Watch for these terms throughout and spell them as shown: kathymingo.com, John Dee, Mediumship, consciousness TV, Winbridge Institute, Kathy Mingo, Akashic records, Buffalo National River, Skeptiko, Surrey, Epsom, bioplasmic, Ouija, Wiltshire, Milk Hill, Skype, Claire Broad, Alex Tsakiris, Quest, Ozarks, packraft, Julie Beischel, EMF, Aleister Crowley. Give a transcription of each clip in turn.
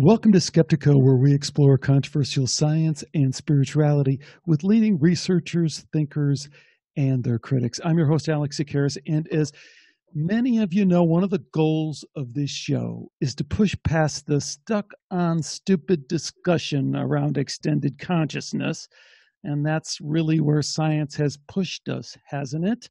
Welcome to Skeptiko, where we explore controversial science and spirituality with leading researchers, thinkers, and their critics. I'm your host, Alex Tsakiris, and as many of you know, one of the goals of this show is to push past the stuck-on, stupid discussion around extended consciousness, and that's really where science has pushed us, hasn't it?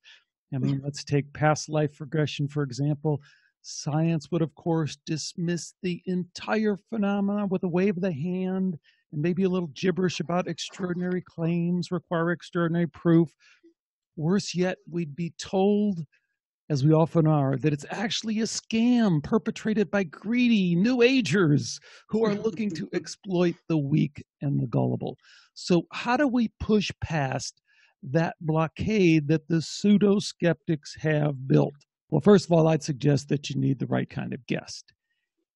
I mean, let's take past life regression, for example. Science would, of course, dismiss the entire phenomena with a wave of the hand and maybe a little gibberish about extraordinary claims require extraordinary proof. Worse yet, we'd be told, as we often are, that it's actually a scam perpetrated by greedy New Agers who are looking to exploit the weak and the gullible. So how do we push past that blockade that the pseudo-skeptics have built? Well, first of all, I'd suggest that you need the right kind of guest.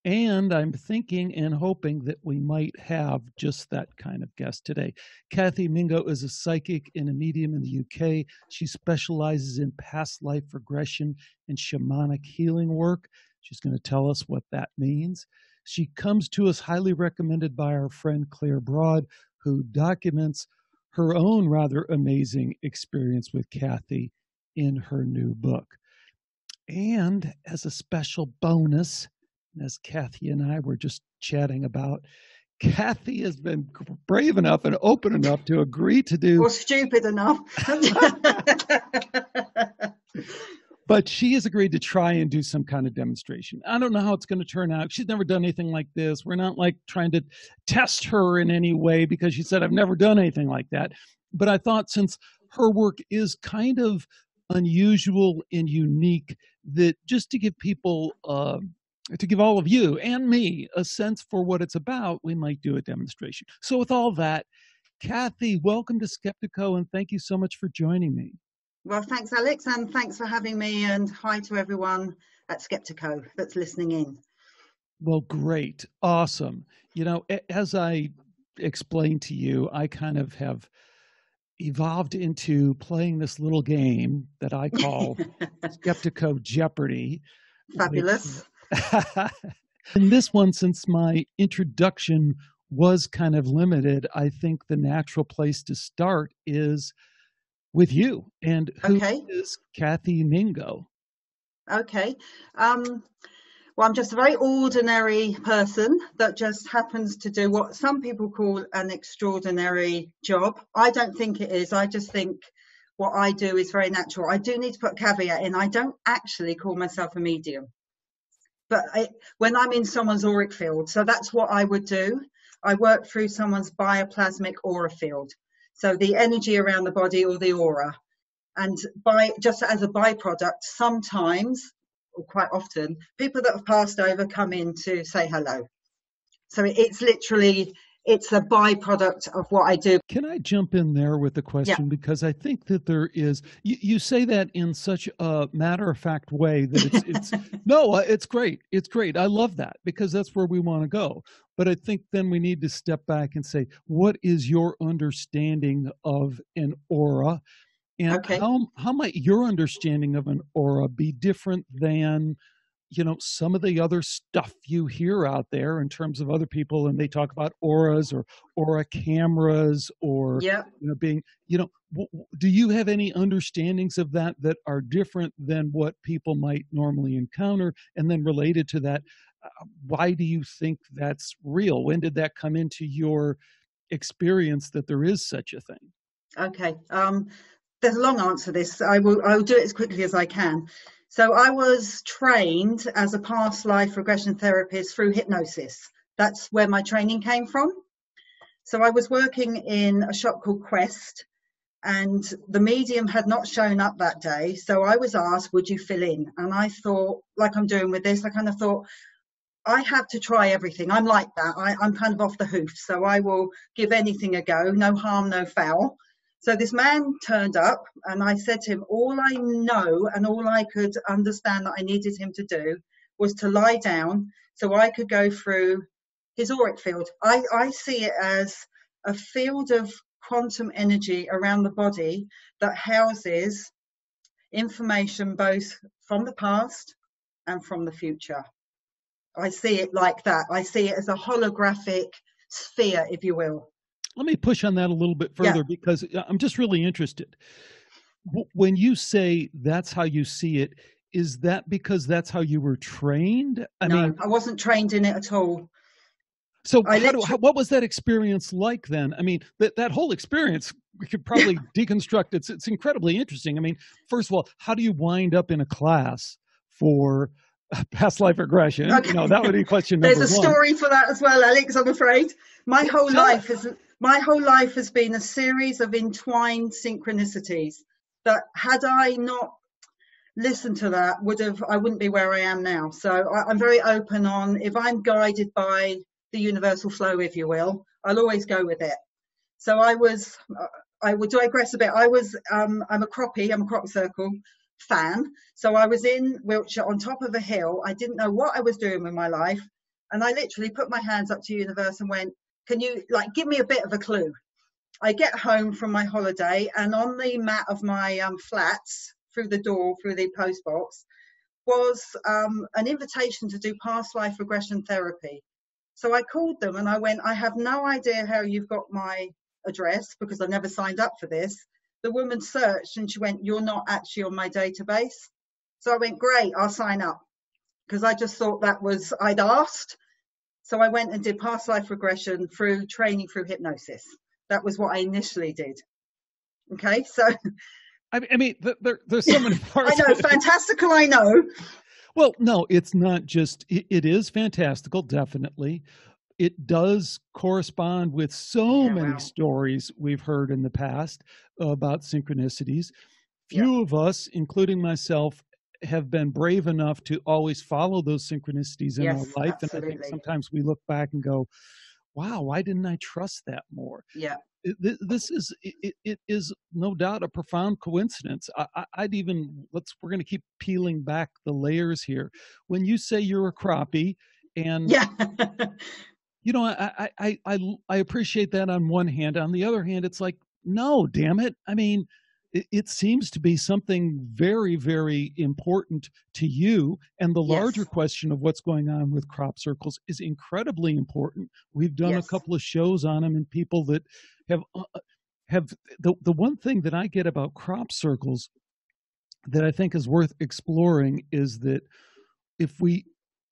And I'm thinking and hoping that we might have just that kind of guest today. Kathy Mingo is a psychic and a medium in the UK. She specializes in past life regression and shamanic healing work. She's going to tell us what that means. She comes to us highly recommended by our friend Claire Broad, who documents her own rather amazing experience with Kathy in her new book. And as a special bonus, as Kathy and I were just chatting about, Kathy has been brave enough and open enough to agree to do... Or stupid enough. But she has agreed to try and do some kind of demonstration. I don't know how it's going to turn out. She's never done anything like this. We're not like trying to test her in any way because she said, I've never done anything like that. But I thought since her work is kind of unusual and unique, that just to give people, to give all of you and me a sense for what it's about, we might do a demonstration. So with all that, Kathy, welcome to Skeptiko, and thank you so much for joining me. Well, thanks, Alex, and thanks for having me, and hi to everyone at Skeptiko that's listening in. Well, great. Awesome. You know, as I explained to you, I kind of have evolved into playing this little game that I call Skeptiko Jeopardy. Fabulous. And this one, since my introduction was kind of limited, I think the natural place to start is with you. And who is Kathy Mingo? Okay. Well, I'm just a very ordinary person that just happens to do what some people call an extraordinary job. I don't think it is. I just think what I do is very natural. I do need to put a caveat in. I don't actually call myself a medium, but when I'm in someone's auric field, so that's what I would do. I work through someone's bioplasmic aura field, so the energy around the body or the aura. And just as a byproduct, sometimes, or quite often, people that have passed over come in to say hello. So it's literally, it's a byproduct of what I do. Can I jump in there with a question? Yeah. Because I think that there is, you say that in such a matter-of-fact way that no, it's great. It's great. I love that because that's where we want to go. But I think then we need to step back and say, what is your understanding of an aura? And how might your understanding of an aura be different than, you know, some of the other stuff you hear out there in terms of other people, and they talk about auras or aura cameras or, you know, being, you know, do you have any understandings of that that are different than what people might normally encounter? And then related to that, why do you think that's real? When did that come into your experience that there is such a thing? Okay. There's a long answer to this. I will do it as quickly as I can. So I was trained as a past life regression therapist through hypnosis. That's where my training came from. So I was working in a shop called Quest, and the medium had not shown up that day. So I was asked, would you fill in? And I thought, like I'm doing with this, I kind of thought, I have to try everything. I'm like that. I'm kind of off the hoof. So I will give anything a go. No harm, no foul. So this man turned up, and I said to him, all I know and all I could understand that I needed him to do was to lie down so I could go through his auric field. I see it as a field of quantum energy around the body that houses information both from the past and from the future. I see it like that. I see it as a holographic sphere, if you will. Let me push on that a little bit further, because I'm just really interested. When you say that's how you see it, is that because that's how you were trained? No, I mean, I wasn't trained in it at all. So what was that experience like then? I mean, that whole experience, we could probably deconstruct. It's incredibly interesting. I mean, first of all, how do you wind up in a class for past life regression? Okay. You know, that would be question number one. There's a story for that as well, Alex, I'm afraid. My whole life has been a series of entwined synchronicities that, had I not listened to that, I wouldn't be where I am now. So I'm very open on, if I'm guided by the universal flow, if you will, I'll always go with it. So I would digress a bit. I'm a croppy, I'm a crop circle fan. So I was in Wiltshire on top of a hill. I didn't know what I was doing with my life. And I literally put my hands up to universe and went, can you give me a bit of a clue? I get home from my holiday, and on the mat of my flats, through the door, through the postbox, was an invitation to do past life regression therapy. So I called them and I went, I have no idea how you've got my address because I never signed up for this. The woman searched and she went, you're not actually on my database. So I went, great, I'll sign up, because I just thought that was, I'd asked. So I went and did past life regression through training through hypnosis. That was what I initially did. Okay, so... I mean, there's so many parts. I know, fantastical, I know. Well, no, it's not just, it is fantastical, definitely. It does correspond with so many stories we've heard in the past about synchronicities. Few of us, including myself, have been brave enough to always follow those synchronicities in our life. Absolutely. And I think sometimes we look back and go, wow, why didn't I trust that more? Yeah. This is, it is no doubt a profound coincidence. I'd even, we're going to keep peeling back the layers here. When you say you're a crappie, and you know, I appreciate that on one hand. On the other hand, it's like, no, damn it. I mean, it seems to be something very, very important to you. And the larger question of what's going on with crop circles is incredibly important. We've done a couple of shows on them, and people that have the one thing that I get about crop circles that I think is worth exploring is that if we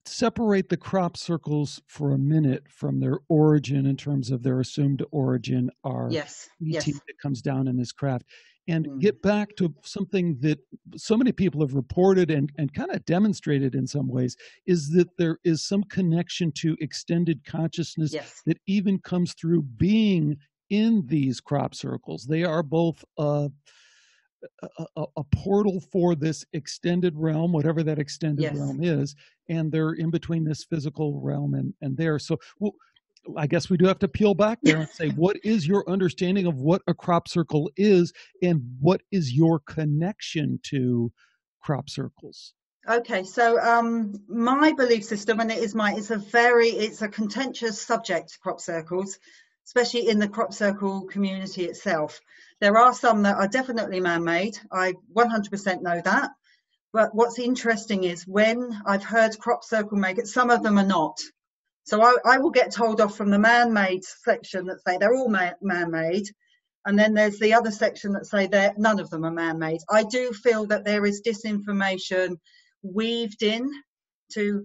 separate the crop circles for a minute from their origin, in terms of their assumed origin, our ET that comes down in this craft, and get back to something that so many people have reported and kind of demonstrated in some ways, is that there is some connection to extended consciousness that even comes through being in these crop circles. They are both a portal for this extended realm, whatever that extended realm is, and they're in between this physical realm and there. So I guess we do have to peel back there and say, what is your understanding of what a crop circle is, and what is your connection to crop circles? Okay, so my belief system, and it's a contentious subject, crop circles, especially in the crop circle community itself. There are some that are definitely man-made. I 100% know that. But what's interesting is when I've heard crop circle makers, some of them are not. So I will get told off from the man-made section that say they're all man-made, and then there's the other section that say that none of them are man-made. I do feel that there is disinformation weaved in to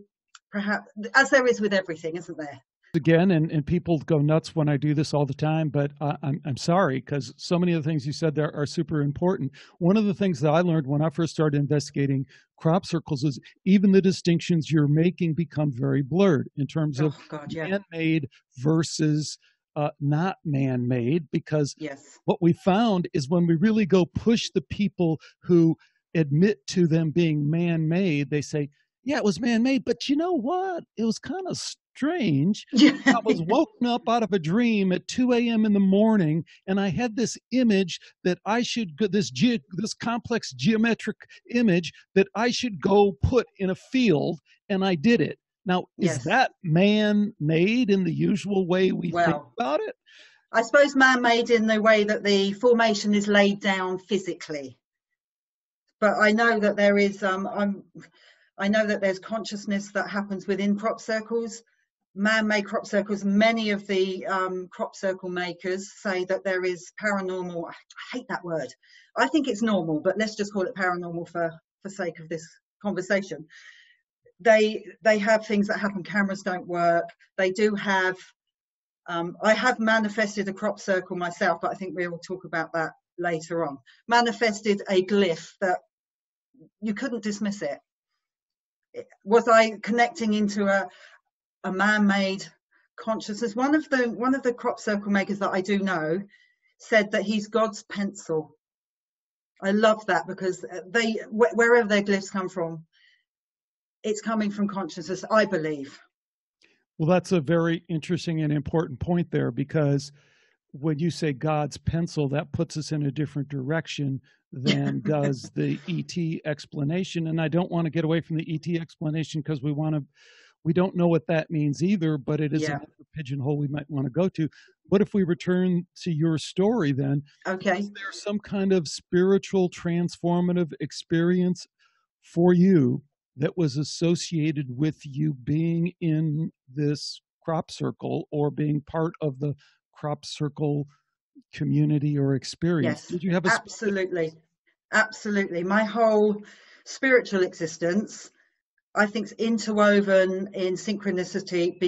perhaps, as there is with everything, isn't there? Again, and people go nuts when I do this all the time, but I'm sorry, because so many of the things you said there are super important. One of the things that I learned when I first started investigating crop circles is even the distinctions you're making become very blurred in terms of man-made versus not man-made, because what we found is when we really go push the people who admit to them being man-made, they say, yeah, it was man-made, but you know what? It was kind of strange. I was woken up out of a dream at 2 a.m. in the morning, and I had this image that I should go, this complex geometric image that I should go put in a field, and I did it. Now, is that man-made in the usual way we think about it? I suppose man-made in the way that the formation is laid down physically. But I know that there is... I know that there's consciousness that happens within crop circles, man-made crop circles. Many of the crop circle makers say that there is paranormal, I hate that word, I think it's normal, but let's just call it paranormal for sake of this conversation. They have things that happen, cameras don't work, they do have, I have manifested a crop circle myself, but I think we'll talk about that later on. Manifested a glyph that you couldn't dismiss it. Was I connecting into a man-made consciousness? One of the crop circle makers that I do know said that he's God's pencil. I love that, because they, wherever their glyphs come from, it's coming from consciousness, I believe. Well, that's a very interesting and important point there, because when you say God's pencil, that puts us in a different direction than does the ET explanation. And I don't want to get away from the ET explanation, because we want to, we don't know what that means either, but it is another pigeonhole we might want to go to. What if we return to your story then? Okay. Is there some kind of spiritual transformative experience for you that was associated with you being in this crop circle or being part of the crop circle community or experience? Yes, did you have a absolutely my whole spiritual existence, I think, is interwoven in synchronicity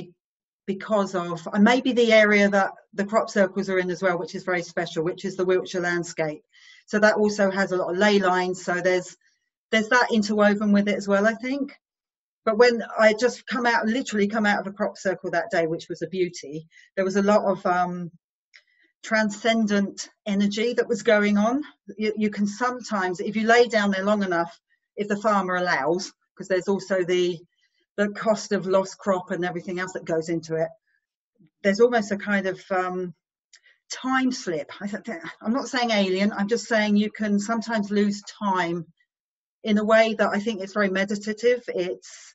because of, and maybe the area that the crop circles are in as well, which is very special, which is the Wiltshire landscape. So that also has a lot of ley lines, so there's that interwoven with it as well, I think. But when I just literally come out of a crop circle that day, which was a beauty, there was a lot of transcendent energy that was going on. You can sometimes, if you lay down there long enough, if the farmer allows, because there's also the cost of lost crop and everything else that goes into it, there's almost a kind of time slip. I'm not saying alien, I'm just saying you can sometimes lose time in a way that I think it's very meditative. It's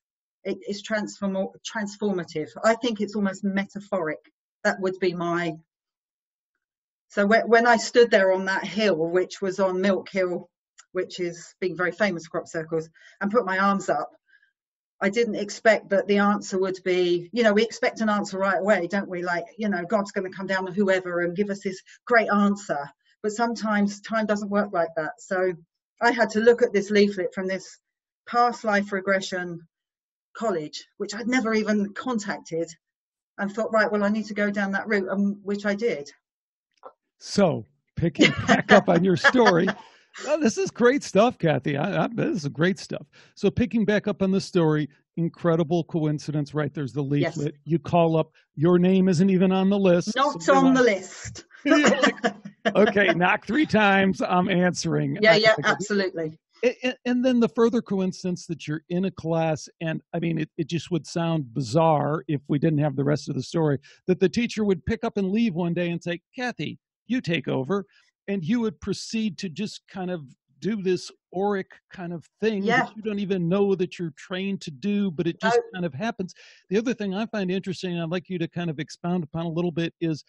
transformative. I think it's almost metaphoric. That would be my... So when I stood there on that hill, which was on Milk Hill, which is being very famous crop circles, and put my arms up, I didn't expect that the answer would be, you know, we expect an answer right away, don't we? Like, you know, God's going to come down or whoever and give us this great answer. But sometimes time doesn't work like that. So I had to look at this leaflet from this past life regression college, which I'd never even contacted, and thought, right, well, I need to go down that route, which I did. So picking back up on your story, well, this is great stuff, Kathy. This is great stuff. So picking back up on the story, incredible coincidence, right? There's the leaflet. Yes. You call up. Your name isn't even on the list. Not so on the list. Okay, knock three times. I'm answering. Yeah, absolutely. And then the further coincidence that you're in a class, and I mean, it just would sound bizarre if we didn't have the rest of the story, that the teacher would pick up and leave one day and say, Kathy, you take over, and you would proceed to just kind of do this auric kind of thing that you don't even know that you're trained to do, but it just kind of happens. The other thing I find interesting, and I'd like you to kind of expound upon a little bit, is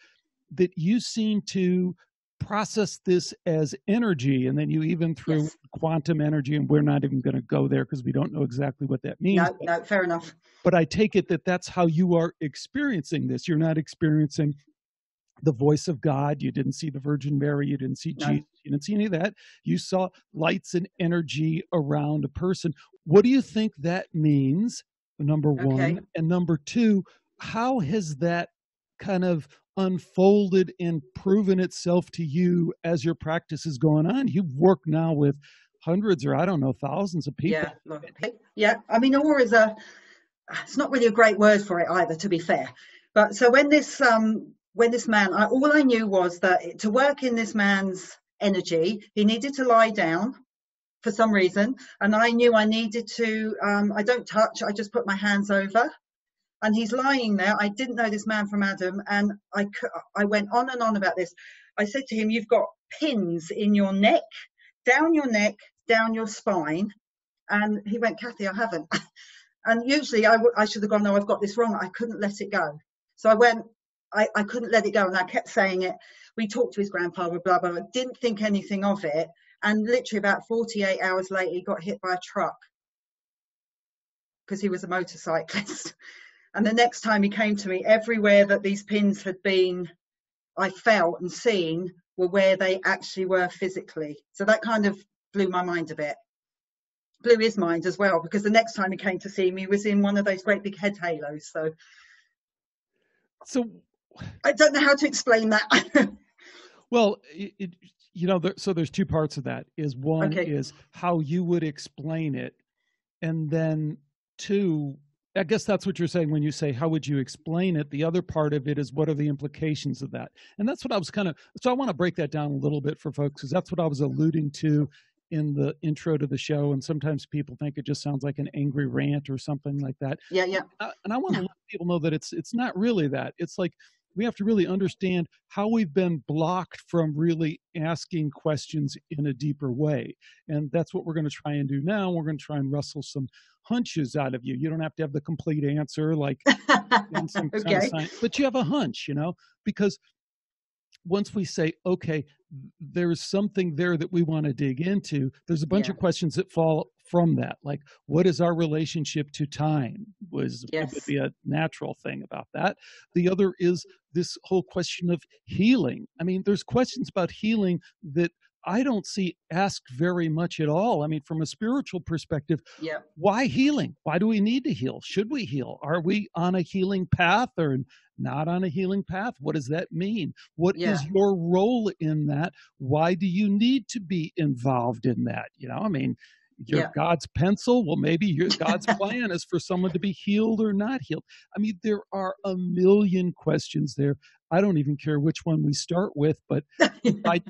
that you seem to process this as energy, and then you even threw quantum energy, and we're not even going to go there because we don't know exactly what that means. No, fair enough. But I take it that that's how you are experiencing this. You're not experiencing the voice of God. You didn't see the Virgin Mary. You didn't see Jesus. You didn't see any of that. You saw lights and energy around a person. What do you think that means, number one? And number two, how has that kind of unfolded and proven itself to you as your practice is going on? You work now with hundreds, or I don't know, thousands of people. Yeah. I mean, aura is it's not really a great word for it either, to be fair. But so when this man, all I knew was that to work in this man's energy, he needed to lie down for some reason. And I knew I needed to, I don't touch, I just put my hands over. And he's lying there. I didn't know this man from Adam. And I went on and on about this. I said to him, you've got pins in your neck, down your neck, down your spine. And he went, Kathy, I haven't. And usually I should have gone, no, I've got this wrong. I couldn't let it go. So I went, I couldn't let it go. And I kept saying it. We talked to his grandfather, blah, blah, blah. I didn't think anything of it. And literally about 48 hours later, he got hit by a truck. because he was a motorcyclist. And the next time he came to me, everywhere that these pins had been, I felt and seen, were where they actually were physically. So that kind of blew my mind a bit. Blew his mind as well, because the next time he came to see me was in one of those great big head halos. So I don't know how to explain that. Well, you know, so there's two parts of that. Is one, okay, is how you would explain it, and then two, I guess that's what you're saying when you say, how would you explain it? The other part of it is, what are the implications of that? And that's what I was kind of, so I want to break that down a little bit for folks, because that's what I was alluding to in the intro to the show. And sometimes people think it just sounds like an angry rant or something like that. Yeah, yeah. And I want to let people know that it's not really that. It's like, we have to really understand how we've been blocked from really asking questions in a deeper way. And that's what we're going to try and do now. We're going to try and wrestle some hunches out of you. You don't have to have the complete answer, like in some okay, kind of science, but you have a hunch, you know, because once we say, okay, there's something there that we want to dig into, there's a bunch of questions that fall from that. Like, what is our relationship to time? Was would be a natural thing about that. The other is this whole question of healing. I mean, there's questions about healing that I don't see asked very much at all. I mean, from a spiritual perspective, why healing? Why do we need to heal? Should we heal? Are we on a healing path or not on a healing path? What does that mean? What is your role in that? Why do you need to be involved in that? You know, I mean, you're God's pencil. Well, maybe your God's plan is for someone to be healed or not healed. I mean, there are a million questions there. I don't even care which one we start with, but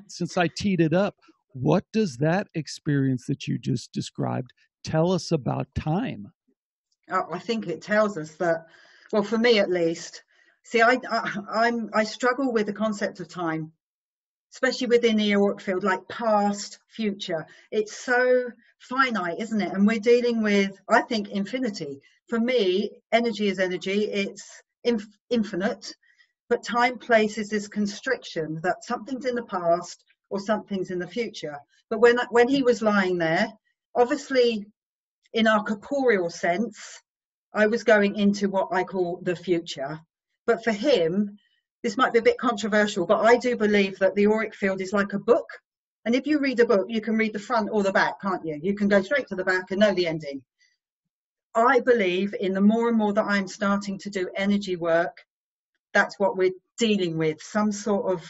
since I teed it up, what does that experience that you just described tell us about time? Oh, I think it tells us that, well, for me at least, see, I struggle with the concept of time, especially within the auric field, like past, future. It's so finite, isn't it? And we're dealing with, I think, infinity. For me, energy is energy. It's infinite. But time places this constriction that something's in the past or something's in the future. But when he was lying there, obviously, in our corporeal sense, I was going into what I call the future. But for him, this might be a bit controversial, but I do believe that the auric field is like a book. And if you read a book, you can read the front or the back, can't you? You can go straight to the back and know the ending. I believe in the more and more that I'm starting to do energy work, that's what we're dealing with, some sort of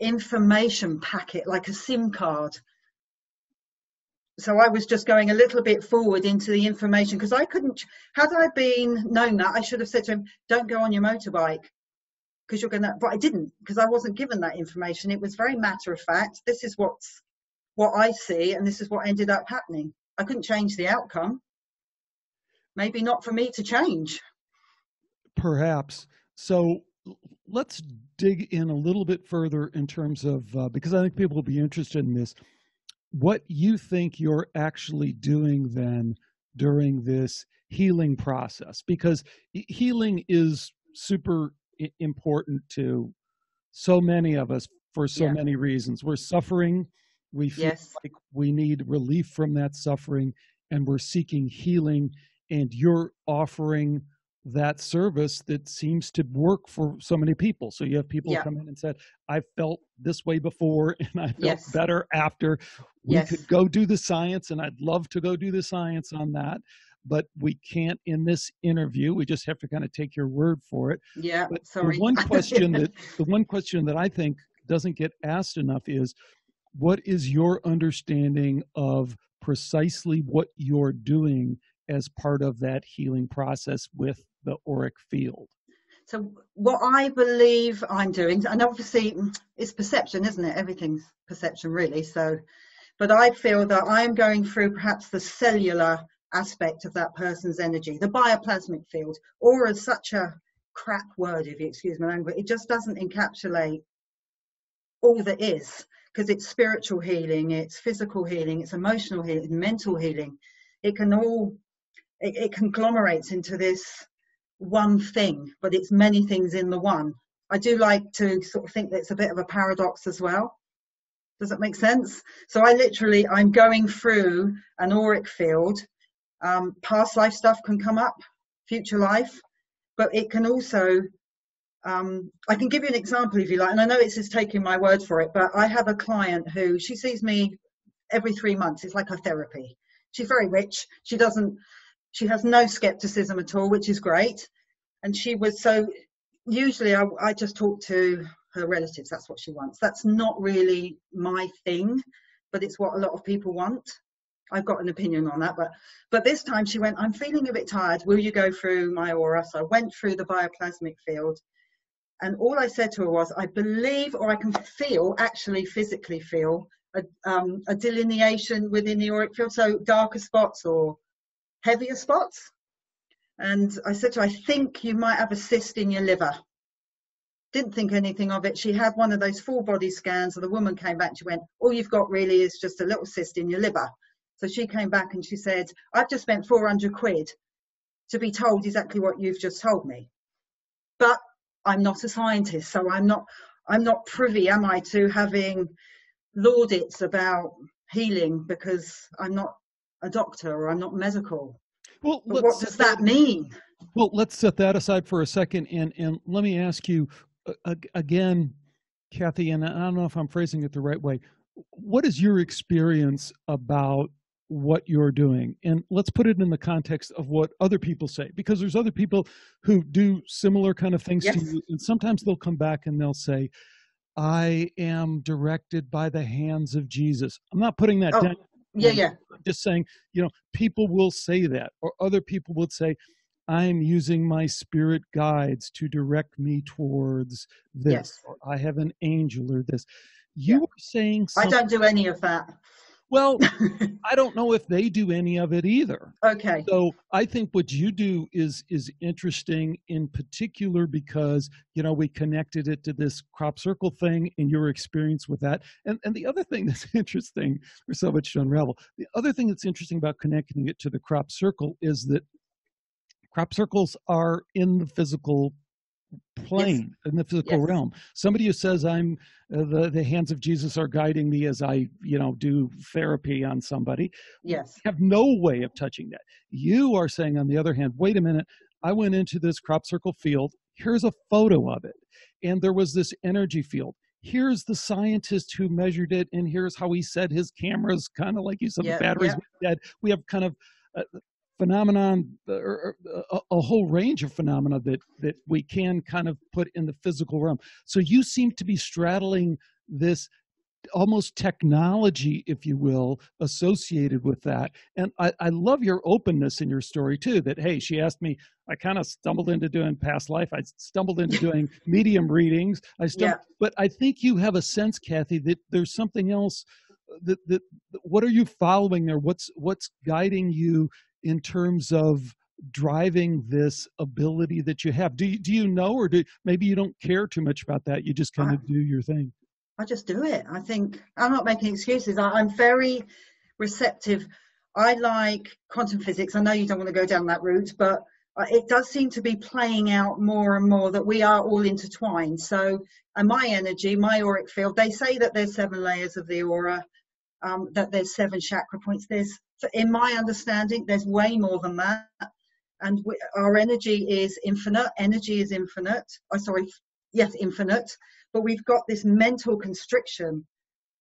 information packet, like a SIM card. So I was just going a little bit forward into the information, because I couldn't, had I been known that, I should have said to him, don't go on your motorbike, because you're going to, but I didn't, because I wasn't given that information. It was very matter of fact. This is what I see, and this is what ended up happening. I couldn't change the outcome. Maybe not for me to change. Perhaps. So let's dig in a little bit further in terms of, because I think people will be interested in this, what you think you're actually doing then during this healing process, because healing is super important to so many of us for so many reasons. We're suffering. We feel like we need relief from that suffering, and we're seeking healing, and you're offering that service that seems to work for so many people. So you have people come in and said, I felt this way before and I felt better after. We could go do the science, and I'd love to go do the science on that, but we can't in this interview. We just have to kind of take your word for it. Yeah, but sorry. The one question that I think doesn't get asked enough is, what is your understanding of precisely what you're doing as part of that healing process with the auric field? So what I believe I'm doing, and obviously it's perception, isn't it? Everything's perception, really. So, but I feel that I'm going through perhaps the cellular aspect of that person's energy, the bioplasmic field, or as such a crap word, if you excuse my language, it just doesn't encapsulate all that is, because it's spiritual healing, it's physical healing, it's emotional healing, mental healing. It can all, it conglomerates into this one thing, but it's many things in the one. I do like to sort of think that it's a bit of a paradox as well. Does that make sense? So I'm going through an auric field, Past life stuff can come up, future life, but it can also, I can give you an example if you like, and I know it's just taking my word for it, but I have a client who, she sees me every 3 months. It's like her therapy. She's very rich. She has no skepticism at all, which is great. And she was so, usually I just talk to her relatives. That's what she wants. That's not really my thing, but it's what a lot of people want. I've got an opinion on that, but this time she went, I'm feeling a bit tired. Will you go through my aura? So I went through the bioplasmic field, and all I said to her was, I believe, or I can feel, actually physically feel a delineation within the auric field. So darker spots or heavier spots. And I said to her, I think you might have a cyst in your liver. Didn't think anything of it. She had one of those full body scans, and the woman came back and she went, all you've got really is just a little cyst in your liver. So she came back and she said, I've just spent 400 quid to be told exactly what you've just told me. But I'm not a scientist, so I'm not privy, am I, to having laudates about healing, because I'm not a doctor or I'm not medical. Well, what does that mean? Well, let's set that aside for a second, and let me ask you again, Kathy, and I don't know if I'm phrasing it the right way. What is your experience about what you're doing? And let's put it in the context of what other people say, because there's other people who do similar kind of things. Yes. To you. And sometimes they'll come back and they'll say, I am directed by the hands of Jesus. I'm not putting that down. Yeah, yeah. I'm just saying, you know, people will say that, or other people would say, I'm using my spirit guides to direct me towards this, yes, or I have an angel or this. You were saying something. I don't do any of that. Well, I don't know if they do any of it either. Okay. So I think what you do is interesting in particular because, you know, we connected it to this crop circle thing and your experience with that. And the other thing that's interesting, there's so much to unravel. The other thing that's interesting about connecting it to the crop circle is that crop circles are in the physical plane, yes, in the physical, yes, realm. Somebody who says I'm the hands of Jesus are guiding me as I, you know, do therapy on somebody, yes, have no way of touching that. You are saying, on the other hand, wait a minute, I went into this crop circle field, here's a photo of it, and there was this energy field, here's the scientist who measured it, and here's how he said his cameras, kind of like you said, the batteries were dead. We have kind of phenomenon, or a whole range of phenomena that we can kind of put in the physical realm. So you seem to be straddling this almost technology, if you will, associated with that. And I love your openness in your story too, that, hey, she asked me, I kind of stumbled into doing past life. I stumbled into doing medium readings. But I think you have a sense, Kathy, that there's something else. What are you following there? What's guiding you in terms of driving this ability that you have? Do you know, or maybe you don't care too much about that? You just kind of do your thing. I just do it. I think I'm not making excuses. I'm very receptive. I like quantum physics. I know you don't want to go down that route, but it does seem to be playing out more and more that we are all intertwined. So, and my energy, my auric field, they say that there's 7 layers of the aura, that there's 7 chakra points. So in my understanding, there's way more than that. And our energy is infinite. Energy is infinite. Infinite. But we've got this mental constriction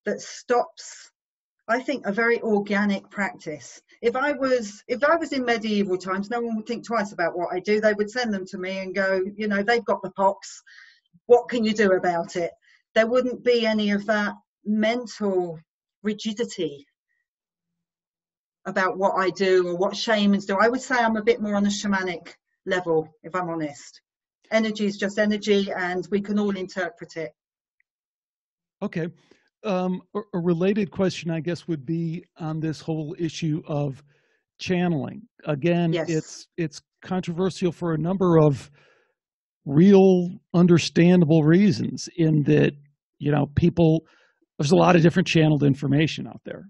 that stops, I think, a very organic practice. If I was in medieval times, no one would think twice about what I do. They would send them to me and go, you know, they've got the pox. What can you do about it? There wouldn't be any of that mental rigidity about what I do or what shamans do. I would say I'm a bit more on a shamanic level, if I'm honest. Energy is just energy, and we can all interpret it. Okay. A related question, I guess, would be on this whole issue of channeling. Again, yes, it's controversial for a number of real, understandable reasons, in that, you know, people, there's a lot of different channeled information out there.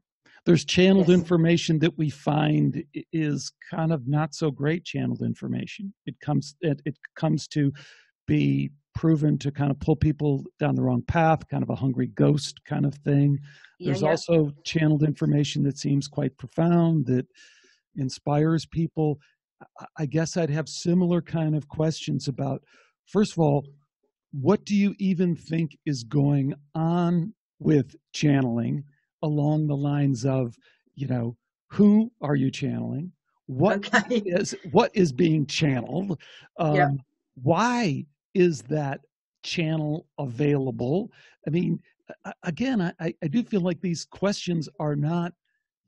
There's channeled, yes, information that we find is kind of not so great channeled information. It comes to be proven to kind of pull people down the wrong path, kind of a hungry ghost kind of thing. There's also channeled information that seems quite profound, that inspires people, I guess I'd have similar kind of questions about, first of all, what do you even think is going on with channeling along the lines of, you know, who are you channeling? What is being channeled? Why is that channel available? I mean, again, I do feel like these questions are not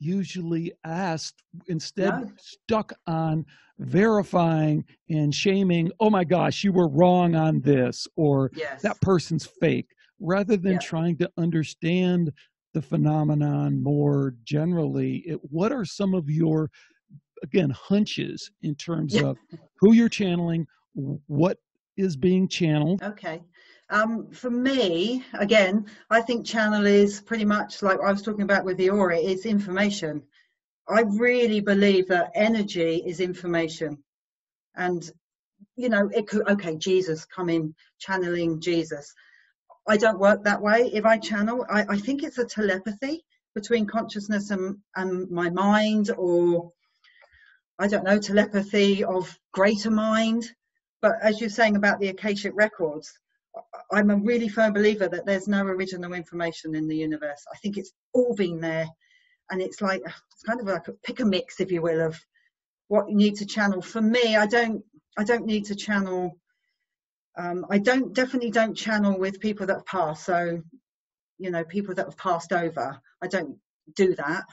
usually asked, instead stuck on verifying and shaming. Oh my gosh, you were wrong on this, or that person's fake, rather than trying to understand the phenomenon more generally. What are some of your, again, hunches in terms of who you're channeling, what is being channeled? Okay. For me, again, I think channel is pretty much like I was talking about with the aura, it's information. I really believe that energy is information. And, you know, it could, okay, Jesus coming, channeling Jesus. I don't work that way. If I channel, I think it's a telepathy between consciousness and my mind, or, I don't know, telepathy of greater mind. But as you're saying about the Akashic records, I'm a really firm believer that there's no original information in the universe. I think it's all been there. And it's like, it's kind of like a pick a mix, if you will, of what you need to channel. For me, I don't need to channel. I definitely don't channel with people that have passed. So, you know, people that have passed over, I don't do that.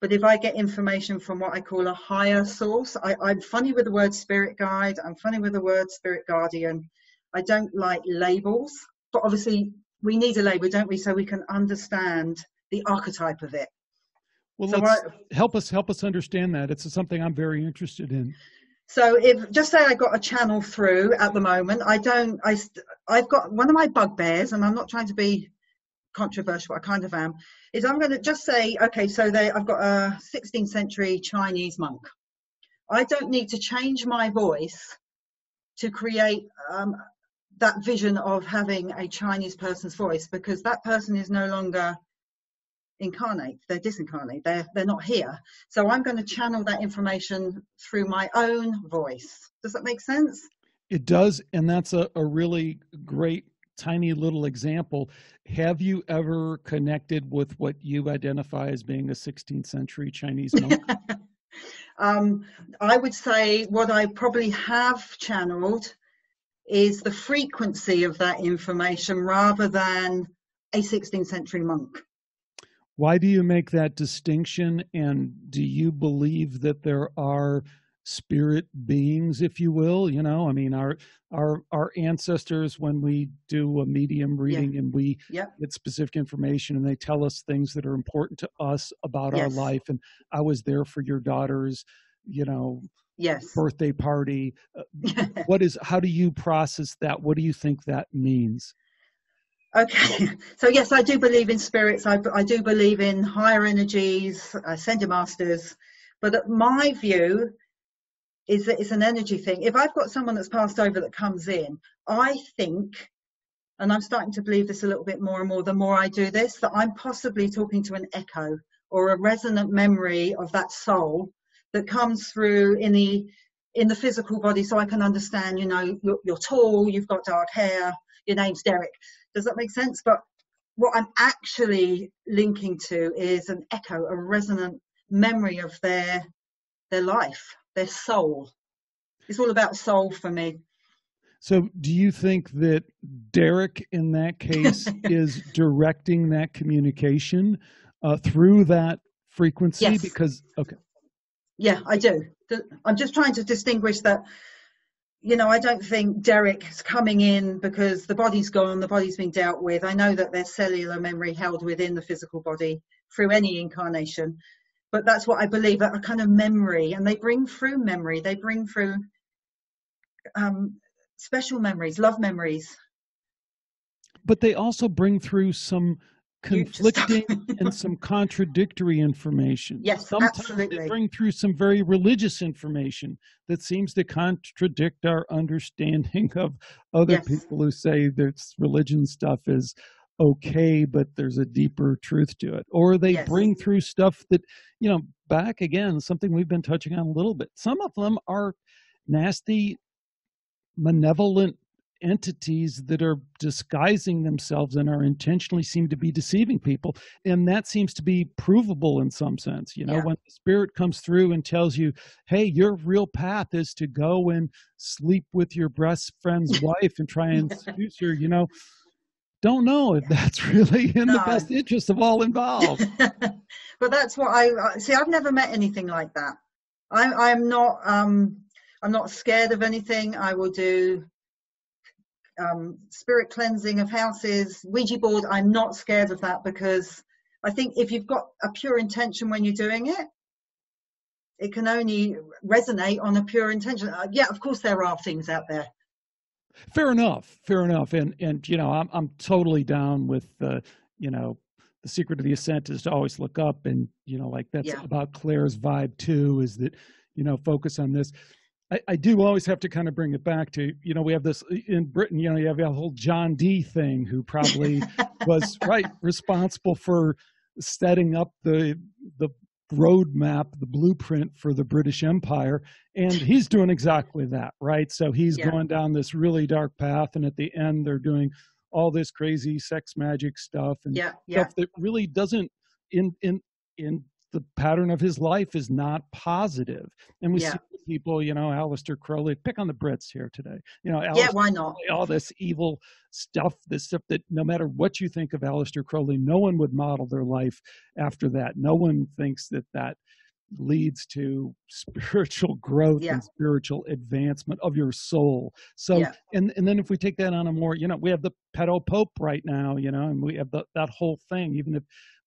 But if I get information from what I call a higher source, I'm funny with the word spirit guide. I'm funny with the word spirit guardian. I don't like labels, but obviously we need a label, don't we? So we can understand the archetype of it. Well, so help us understand that. It's something I'm very interested in. So if, just say I got a channel through at the moment, I've got one of my bugbears, and I'm not trying to be controversial, I kind of am, is I'm going to just say, okay, so I've got a 16th century Chinese monk. I don't need to change my voice to create that vision of having a Chinese person's voice, because that person is no longer incarnate, they're disincarnate, they're not here. So I'm going to channel that information through my own voice. Does that make sense? It does, and that's a really great tiny little example. Have you ever connected with what you identify as being a 16th century Chinese monk? I would say what I probably have channeled is the frequency of that information rather than a 16th century monk. Why do you make that distinction? And do you believe that there are spirit beings, if you will? You know, I mean, our ancestors, when we do a medium reading and we get specific information and they tell us things that are important to us about our life. And I was there for your daughter's, you know, birthday party. How do you process that? What do you think that means? Okay. So yes, I do believe in spirits. I do believe in higher energies, ascended masters, but my view is that it's an energy thing. If I've got someone that's passed over that comes in, I think, and I'm starting to believe this a little bit more and more the more I do this, that I'm possibly talking to an echo or a resonant memory of that soul that comes through in the physical body. So I can understand, you know, you're tall, you've got dark hair, your name's Derek. Does that make sense? But what I'm actually linking to is an echo, a resonant memory of their life, their soul. It's all about soul for me. So do you think that Derek in that case is directing that communication through that frequency? Yes. Because, okay. Yeah, I do. I'm just trying to distinguish that, you know, I don't think Derek's coming in because the body's gone, the body's been dealt with. I know that there's cellular memory held within the physical body through any incarnation. But that's what I believe, a kind of memory. And they bring through memory. They bring through special memories, love memories. But they also bring through some conflicting and some contradictory information. Yes, sometimes absolutely. They bring through some very religious information that seems to contradict our understanding of other people who say that religion stuff is okay, but there's a deeper truth to it. Or they yes. bring through stuff that, you know, back again, something we've been touching on a little bit. Some of them are nasty, malevolent entities that are disguising themselves and are intentionally seem to be deceiving people. And that seems to be provable in some sense. You know, yeah. when the spirit comes through and tells you, hey, your real path is to go and sleep with your best friend's wife and try and seduce her, you know, don't know if that's really in the best interest of all involved. But that's what I see. I've never met anything like that. I'm not scared of anything. I will do spirit cleansing of houses, Ouija board. I'm not scared of that, because I think if you've got a pure intention when you're doing it, it can only resonate on a pure intention. Yeah, of course there are things out there. Fair enough. Fair enough. And you know, I'm totally down with you know, the secret of the ascent is to always look up, and you know, like that's yeah. about Claire's vibe too, is that, you know, focus on this. I do always have to kind of bring it back to, you know, we have this in Britain, you know, you have a whole John Dee thing, who probably was responsible for setting up the roadmap, the blueprint for the British Empire. And he's doing exactly that, right? So he's yeah. going down this really dark path. And at the end, they're doing all this crazy sex magic stuff and yeah, yeah. stuff that really doesn't in the pattern of his life is not positive. And we yeah. see people, you know, Aleister Crowley, pick on the Brits here today. You know, Aleister yeah, why not? Crowley, all this evil stuff, this stuff that no matter what you think of Aleister Crowley, no one would model their life after that. No one thinks that that leads to spiritual growth yeah. and spiritual advancement of your soul. So, yeah. and then if we take that on a more, you know, we have the pedo pope right now, you know, and we have that whole thing, even if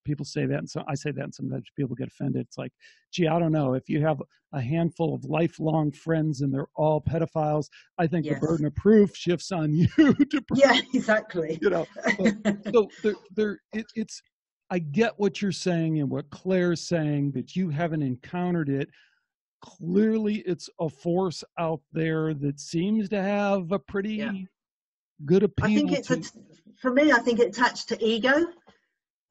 people say that, and so I say that, and sometimes people get offended. It's like, gee, I don't know. If you have a handful of lifelong friends and they're all pedophiles, I think yes. the burden of proof shifts on you. To prove, yeah, exactly. You know, so it's. I get what you're saying and what Claire's saying, that you haven't encountered it. Clearly, it's a force out there that seems to have a pretty yeah. good appeal. I think it's for me. I think it's attached to ego.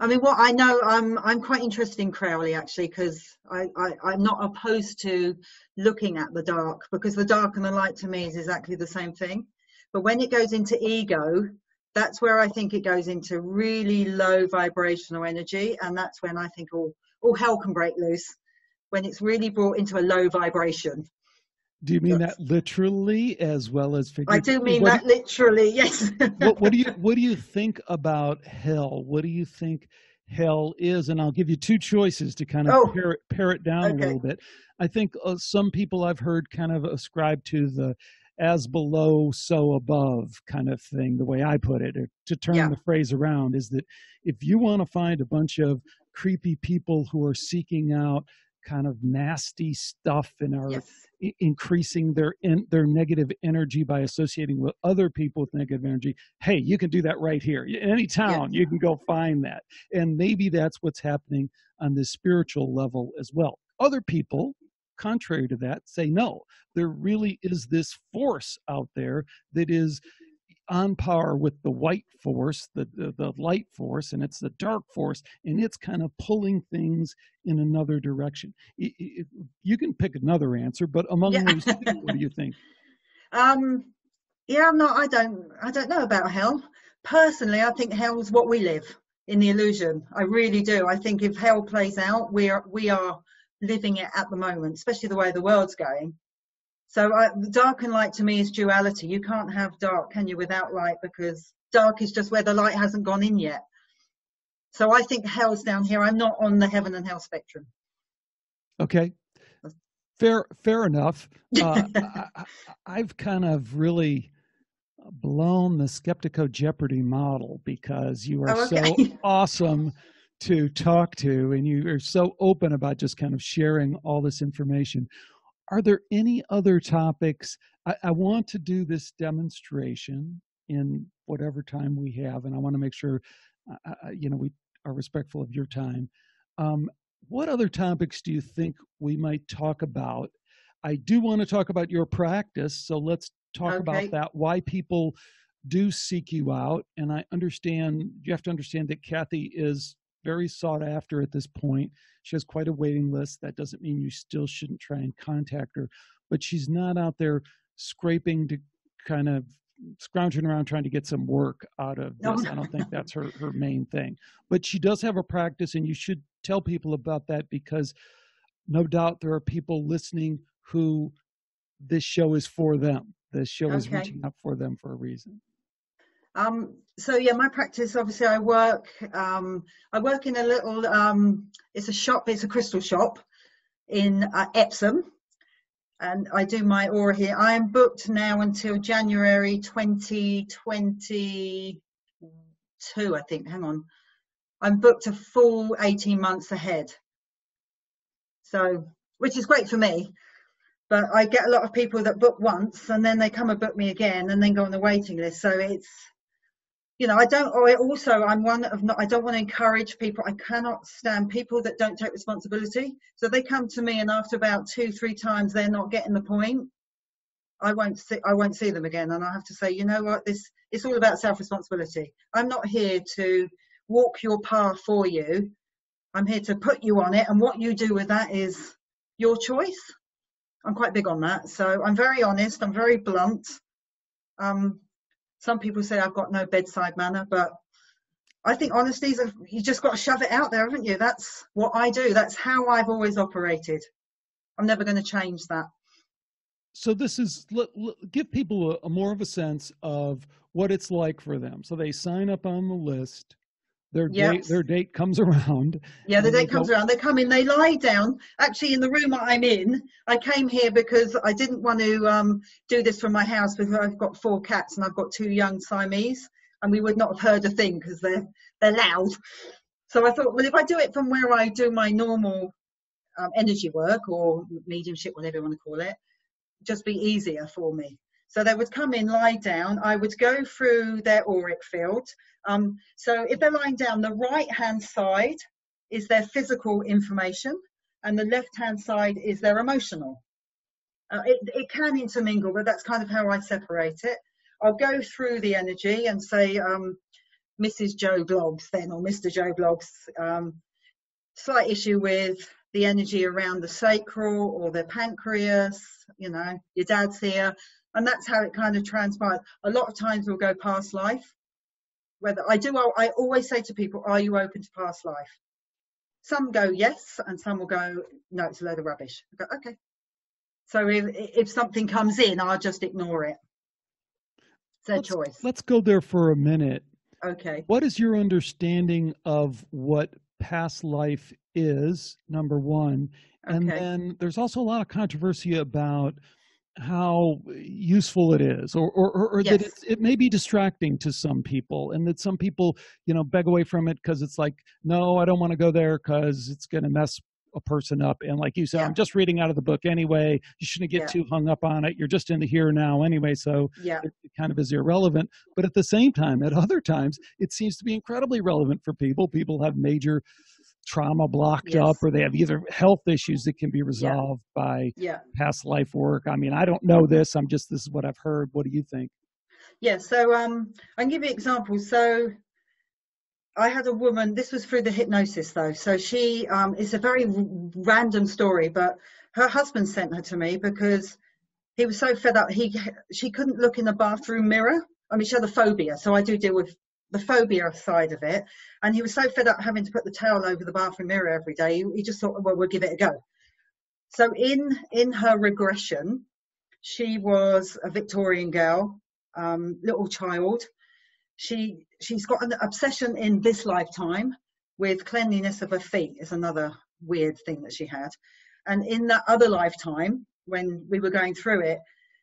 I mean, what I know, I'm quite interested in Crowley, actually, because I'm not opposed to looking at the dark, because the dark and the light to me is exactly the same thing. But when it goes into ego, that's where I think it goes into really low vibrational energy. And that's when I think all hell can break loose, when it's really brought into a low vibration. Do you mean that literally as well as figuratively? I do mean that literally, yes. What do you think about hell? What do you think hell is? And I'll give you two choices to kind of pare it down a little bit. I think some people I've heard kind of ascribe to the as below, so above kind of thing, the way I put it, or to turn yeah. the phrase around, is that if you want to find a bunch of creepy people who are seeking out kind of nasty stuff and are yes. increasing their negative energy by associating with other people with negative energy, hey, you can do that right here. In any town, yes. you can go find that. And maybe that's what's happening on the spiritual level as well. Other people, contrary to that, say no. There really is this force out there that is on par with the white force, the light force, and it's the dark force, and it's kind of pulling things in another direction. You can pick another answer, but among yeah. those two, what do you think? Yeah, no, I don't know about hell. Personally, I think hell's what we live in, the illusion. I really do. I think if hell plays out, we are living it at the moment, especially the way the world's going. So dark and light to me is duality. You can't have dark, can you, without light, because dark is just where the light hasn't gone in yet. So I think hell's down here. I'm not on the heaven and hell spectrum. Okay. Fair enough. I've kind of really blown the Skeptiko Jeopardy model, because you are so awesome to talk to, and you are so open about just kind of sharing all this information. Are there any other topics? I want to do this demonstration in whatever time we have, and I want to make sure, you know, we are respectful of your time. What other topics do you think we might talk about? I do want to talk about your practice, so let's talk about that, why people do seek you out. And I understand, you have to understand that Kathy is very sought after at this point. She has quite a waiting list. That doesn't mean you still shouldn't try and contact her, but she's not out there scraping to kind of scrounging around trying to get some work out of this. I don't think that's her main thing, but she does have a practice, and you should tell people about that, because no doubt there are people listening who this show is for them. This show is reaching out for them for a reason. So yeah, my practice, obviously I work in a little, it's a shop, it's a crystal shop in Epsom, and I do my aura here. I am booked now until January 2022, I think. Hang on. I'm booked a full 18 months ahead. So, which is great for me. But I get a lot of people that book once and then they come and book me again and then go on the waiting list. So it's, you know, I don't want to encourage people. I cannot stand people that don't take responsibility. So they come to me, and after about 2-3 times, they're not getting the point. I won't see them again. And I have to say, you know what, it's all about self-responsibility. I'm not here to walk your path for you. I'm here to put you on it. And what you do with that is your choice. I'm quite big on that. So I'm very honest. I'm very blunt. Some people say I've got no bedside manner, but I think honesty is, you just got to shove it out there, haven't you? That's what I do. That's how I've always operated. I'm never going to change that. So this is, give people a more of a sense of what it's like for them. So they sign up on the list. Their date comes around. Yeah, the date comes around. They come in, they lie down. Actually, in the room I'm in, I came here because I didn't want to do this from my house, because I've got 4 cats and I've got 2 young Siamese, and we would not have heard a thing because they're loud. So I thought, well, if I do it from where I do my normal energy work or mediumship, whatever you want to call it, just be easier for me. So they would come in, lie down. I would go through their auric field. So if they're lying down, the right-hand side is their physical information, and the left-hand side is their emotional. It can intermingle, but that's kind of how I separate it. I'll go through the energy and say, Mrs. Joe Bloggs then, or Mr. Joe Bloggs, slight issue with the energy around the sacral or the pancreas, you know, your dad's here. And that's how it kind of transpires. A lot of times we'll go past life. I always say to people, are you open to past life? Some go yes, and some will go, no, it's a load of rubbish. I go, okay. So if something comes in, I'll just ignore it. It's their choice. Let's go there for a minute. Okay. What is your understanding of what past life is, number one? Okay. And then there's also a lot of controversy about how useful it is, or yes, that it may be distracting to some people, and that some people, you know, beg away from it because it's like, no, I don't want to go there because it's going to mess a person up. And like you said, yeah, I'm just reading out of the book anyway. You shouldn't get too hung up on it. You're just in the here now anyway, so it kind of is irrelevant. But at the same time, at other times, it seems to be incredibly relevant for people. People have major trauma blocked up, or they have either health issues that can be resolved by past life work. I mean, I don't know this. This is what I've heard. What do you think? Yeah. So I can give you examples. So I had a woman, this was through the hypnosis though. So she, it's a very random story, but her husband sent her to me because he was so fed up. She couldn't look in the bathroom mirror. I mean, she had a phobia. So I do deal with the phobia side of it, and he was so fed up having to put the towel over the bathroom mirror every day, he just thought, well, we'll give it a go. So in her regression, she was a Victorian girl, little child. She's got an obsession in this lifetime with cleanliness of her feet, is another weird thing that she had. And in that other lifetime, when we were going through it,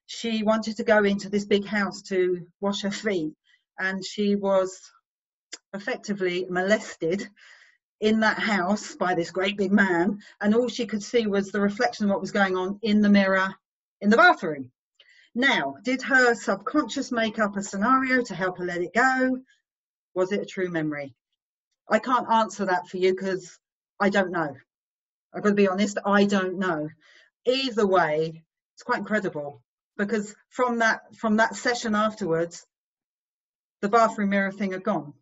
she wanted to go into this big house to wash her feet, and she was effectively molested in that house by this great big man, and all she could see was the reflection of what was going on in the mirror in the bathroom. Now, did her subconscious make up a scenario to help her let it go? Was it a true memory? I can't answer that for you because I don't know. I've got to be honest, I don't know. Either way, it's quite incredible, because from that session afterwards, the bathroom mirror thing are gone.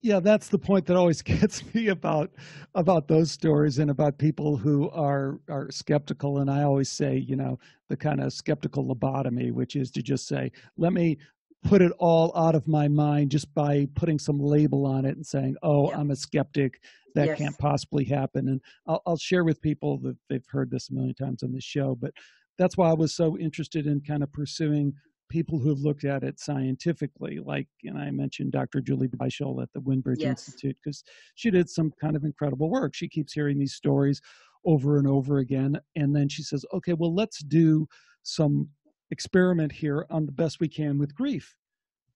Yeah, that's the point that always gets me about those stories and about people who are skeptical. And I always say, you know, the kind of skeptical lobotomy, which is to just say, let me put it all out of my mind just by putting some label on it and saying, oh, yeah, I'm a skeptic. That yes, can't possibly happen. And I'll share with people that they've heard this a million times on the show, but that's why I was so interested in kind of pursuing people who have looked at it scientifically, like, and I mentioned Dr. Julie Beischel at the Winbridge yes, Institute, because she did some kind of incredible work. She keeps hearing these stories over and over again. And then she says, okay, well, let's do some experiment here on the best we can with grief,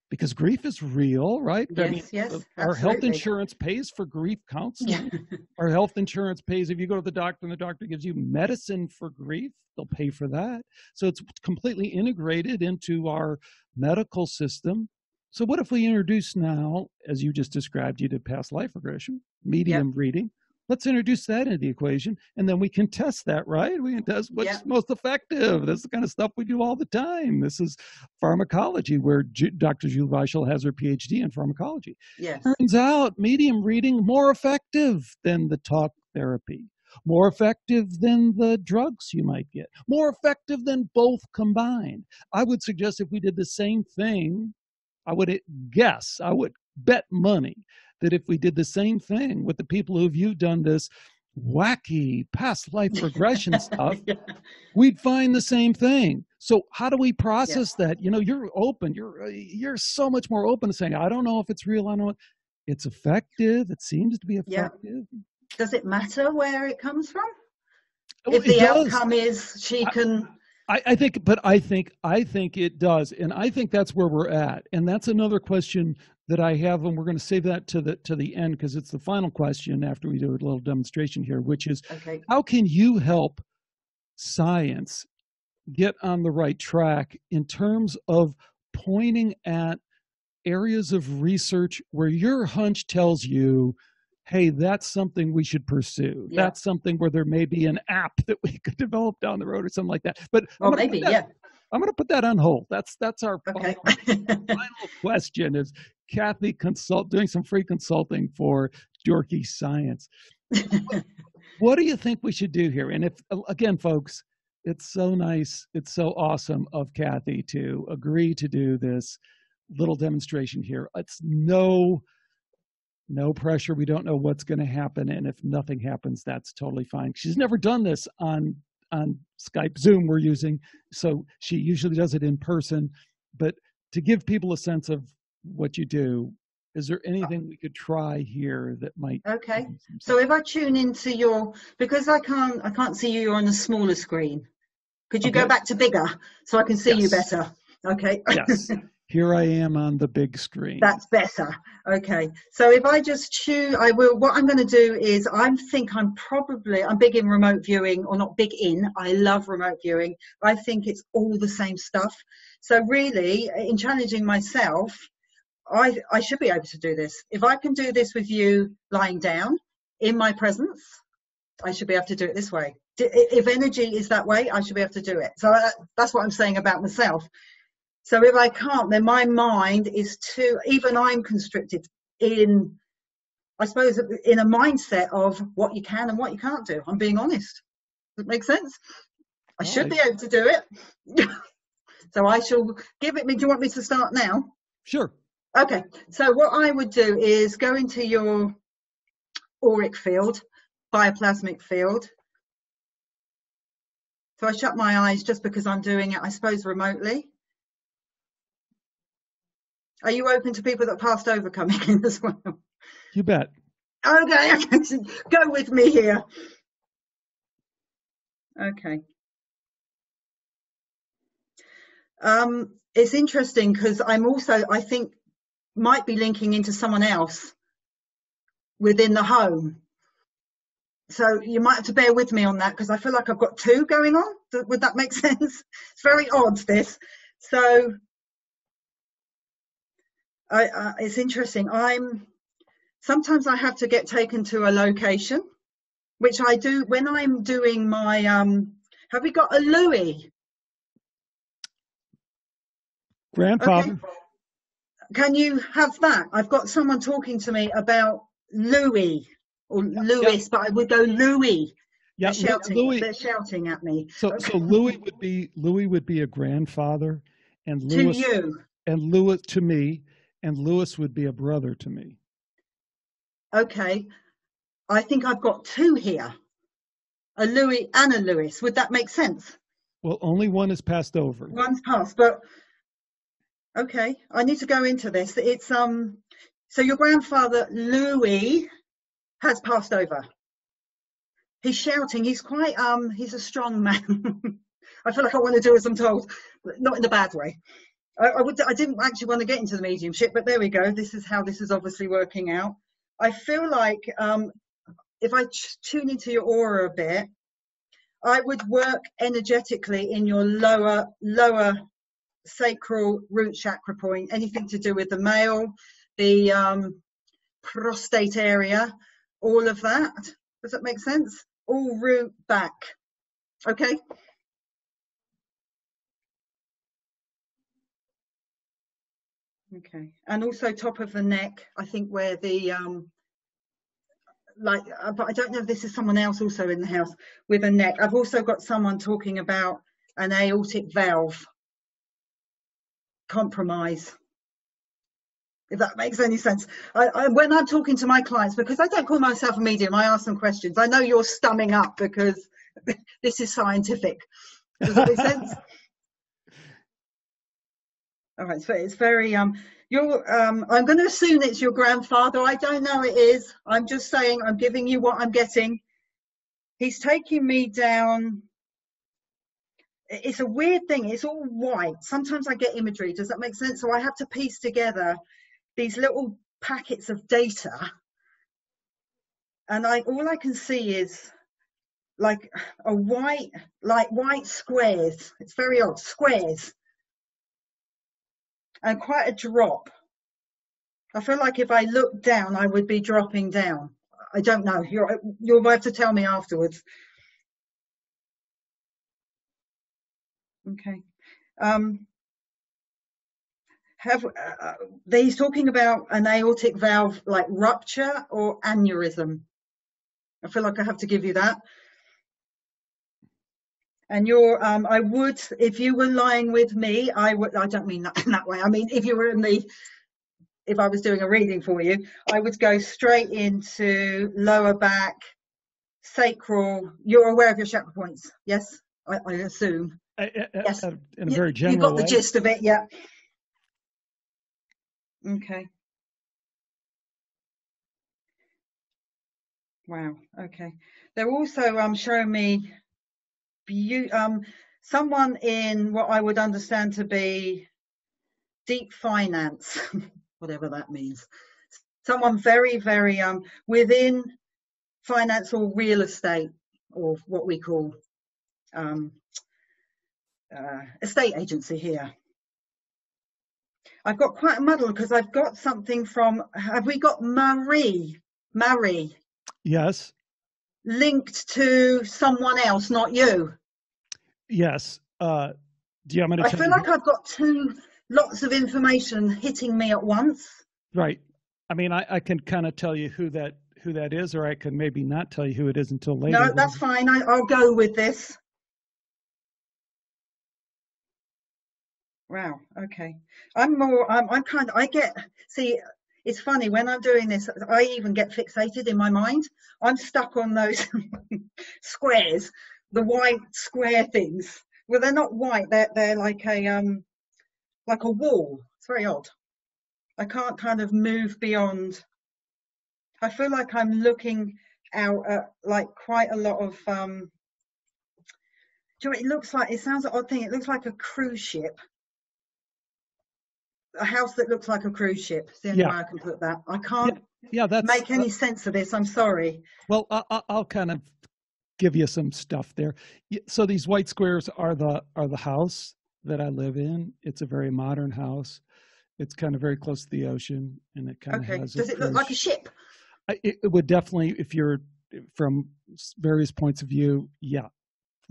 because grief is real, right? Yes, I mean, yes, our health insurance pays for grief counseling. Yeah. Our health insurance pays, if you go to the doctor and the doctor gives you medicine for grief, they'll pay for that. So it's completely integrated into our medical system. So what if we introduce now, as you just described, you did past life regression, medium yep, reading. Let's introduce that into the equation, and then we can test that, right? We can test what's yeah, most effective. That's the kind of stuff we do all the time. This is pharmacology, where Dr. Julie Beischel has her PhD in pharmacology. Yes. Turns out medium reading more effective than the talk therapy, more effective than the drugs you might get, more effective than both combined. I would suggest if we did the same thing, I would bet money that if we did the same thing with the people who have done this wacky past life regression stuff, yeah, we'd find the same thing. So how do we process yeah, that? You know, you're open. You're so much more open to saying, I don't know if it's real. I don't know if it's effective. It seems to be effective. Yeah. Does it matter where it comes from? Oh, if the outcome is she can... I think it does. And I think that's where we're at. And that's another question that I have, and we're going to save that to the end, because it's the final question after we do a little demonstration here, which is, okay, how can you help science get on the right track in terms of pointing at areas of research where your hunch tells you, hey, that's something we should pursue. Yeah. That's something where there may be an app that we could develop down the road or something like that. But I'm going to put that on hold. That's our okay, final question is Kathy doing some free consulting for dorky science. What do you think we should do here? And if, again, folks, it's so nice. It's so awesome of Kathy to agree to do this little demonstration here. It's no pressure. We don't know what's going to happen. And if nothing happens, that's totally fine. She's never done this on Skype, Zoom we're using. So she usually does it in person. But to give people a sense of what you do, is there anything we could try here that might... Okay. So if I tune into your... Because I can't see you, you're on the smaller screen. Could you okay, go back to bigger so I can see yes, you better? Okay. Yes. Here I am on the big screen. That's better. Okay. So if I just choose, what I'm going to do is I'm big in remote viewing, or not big in, I love remote viewing. I think it's all the same stuff. So really, in challenging myself, I should be able to do this. If I can do this with you lying down in my presence, I should be able to do it this way. If energy is that way, I should be able to do it. So that's what I'm saying about myself. So if I can't, then my mind is too, even I'm constricted in, I suppose, in a mindset of what you can and what you can't do. I'm being honest. Does it make sense? I should be able to do it. So I shall give it me. Do you want me to start now? Sure. Okay. So what I would do is go into your auric field, bioplasmic field. So I shut my eyes just because I'm doing it, I suppose, remotely. Are you open to people that passed over coming in as well? You bet. Okay, go with me here. Okay. It's interesting because I'm also, I think, might be linking into someone else within the home. So you might have to bear with me on that because I feel like I've got two going on. Would that make sense? It's very odd, this. So... it's interesting. Sometimes I have to get taken to a location, which I do when I'm doing my, have we got a Louie? Grandfather. Okay. Can you have that? I've got someone talking to me about Louis or Lewis, but I would go Louis. Yeah, they're shouting at me. So, okay. So Louis would be a grandfather, and Lewis to you, and Louis to me, and Lewis would be a brother to me. Okay, I think I've got two here, a Louis and a Lewis. Would that make sense? Well, only one is passed over. One's passed, but okay, I need to go into this. It's so your grandfather Louis has passed over. He's shouting. He's quite, he's a strong man. I feel like I want to do as I'm told, but not in a bad way. I didn't actually want to get into the mediumship, but there we go. This is how this is obviously working out. I feel like if I tune into your aura a bit, I would work energetically in your lower sacral root chakra point, anything to do with the male, the prostate area, all of that. Does that make sense? All root back. Okay. Okay. And also top of the neck, I think where the, but I don't know if this is someone else also in the house with a neck. I've also got someone talking about an aortic valve compromise. If that makes any sense. When I'm talking to my clients, because I don't call myself a medium, I ask them questions. I know you're stumming up because this is scientific. Does that make sense? All right, so it's very, I'm going to assume it's your grandfather. I don't know it is. I'm just saying, I'm giving you what I'm getting. He's taking me down. It's a weird thing. It's all white. Sometimes I get imagery. Does that make sense? So I have to piece together these little packets of data, and all I can see is like a white, like white squares. It's very odd, squares, and quite a drop. I feel like if I look down, I would be dropping down. I don't know. You'll have to tell me afterwards. Okay. He's talking about an aortic valve, like rupture or aneurysm. I feel like I have to give you that. And you're, I would, if you were lying with me, I would, I don't mean that in that way. I mean, if you were in the, if I was doing a reading for you, I would go straight into lower back, sacral. You're aware of your chakra points, yes? I assume. Yes. In a very general way. You got the gist of it, yeah. Okay. Wow. Okay. They're also showing me someone in what I would understand to be deep finance, whatever that means. Someone very, very within finance or real estate, or what we call estate agency here. I've got quite a muddle because I've got something from, have we got Marie? Yes. Linked to someone else, not you. Yes. Do you want me to I feel like I've got two lots of information hitting me at once. Right. I mean, I can kind of tell you who that is, or I can maybe not tell you who it is until later. No, that's fine. I'll go with this. Wow. Okay. See, it's funny when I'm doing this, I even get fixated in my mind. I'm stuck on those squares, the white square things. Well, they're not white. They're like a wall. It's very odd. I can't kind of move beyond. I feel like I'm looking out at like quite a lot of, do you know, it looks like, it sounds an odd thing. It looks like a cruise ship. A house that looks like a cruise ship. It's the only way I can put that. I can't make any sense of this. I'm sorry. Well, I'll kind of give you some stuff there. So these white squares are the house that I live in. It's a very modern house. It's kind of very close to the ocean, and it kind of has. Does it look like a ship? It would definitely, if you're from various points of view,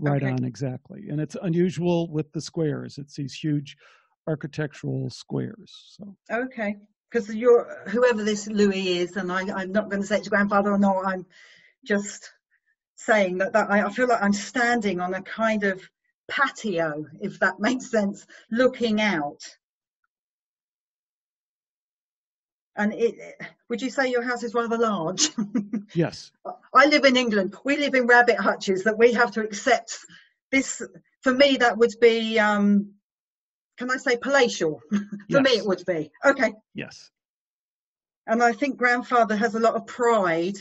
right on, exactly. And it's unusual with the squares. It's these huge architectural squares. So. Okay, because you're whoever this Louis is, and I'm not going to say it's grandfather or not. I'm just saying that I feel like I'm standing on a kind of patio, if that makes sense, looking out. And would you say your house is rather large? Yes. I live in England. We live in rabbit hutches that we have to accept. This, for me, that would be, can I say palatial? For me, it would be. Okay. Yes. And I think grandfather has a lot of pride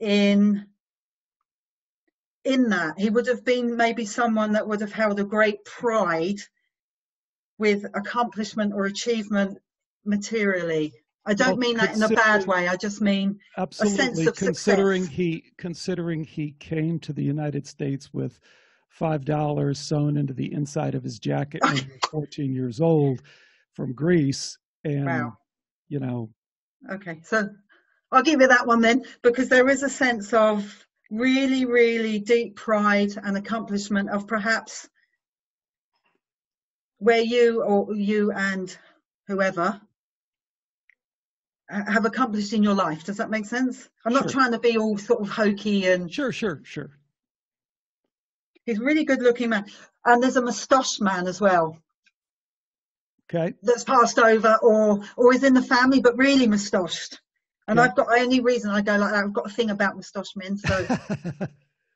in that. He would have been maybe someone that would have held a great pride with accomplishment or achievement materially. I don't mean that in a bad way. I just mean a sense of success. Considering he came to the United States with $5 sewn into the inside of his jacket when he was 14 years old from Greece. And, you know. Okay, so I'll give you that one then, because there is a sense of really, really deep pride and accomplishment of perhaps where you and whoever have accomplished in your life. Does that make sense? I'm not trying to be all sort of hokey and... Sure. He's a really good looking man. And there's a moustache man as well. Okay. That's passed over or is in the family, but really moustached. And yeah. Only reason I go like that, I've got a thing about moustache men, so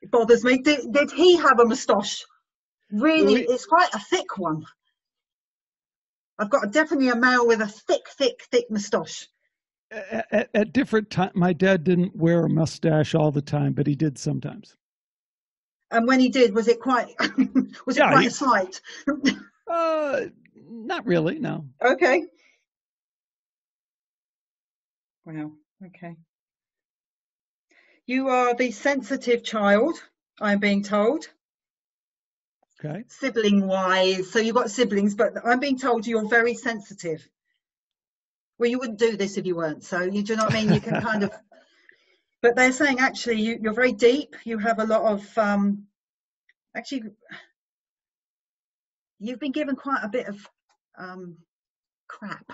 it bothers me. Did he have a moustache? Really, it's quite a thick one. I've got definitely a male with a thick moustache. At different times, my dad didn't wear a mustache all the time, but he did sometimes. And when he did, was it quite a slight? Not really, no. Okay. Wow. Okay. You are the sensitive child, I'm being told. Okay. Sibling-wise, so you've got siblings, but I'm being told you're very sensitive. Well, you wouldn't do this if you weren't, so do you know what I mean? You can kind of... But they're saying, actually, you're very deep. You have a lot of... actually, you've been given quite a bit of crap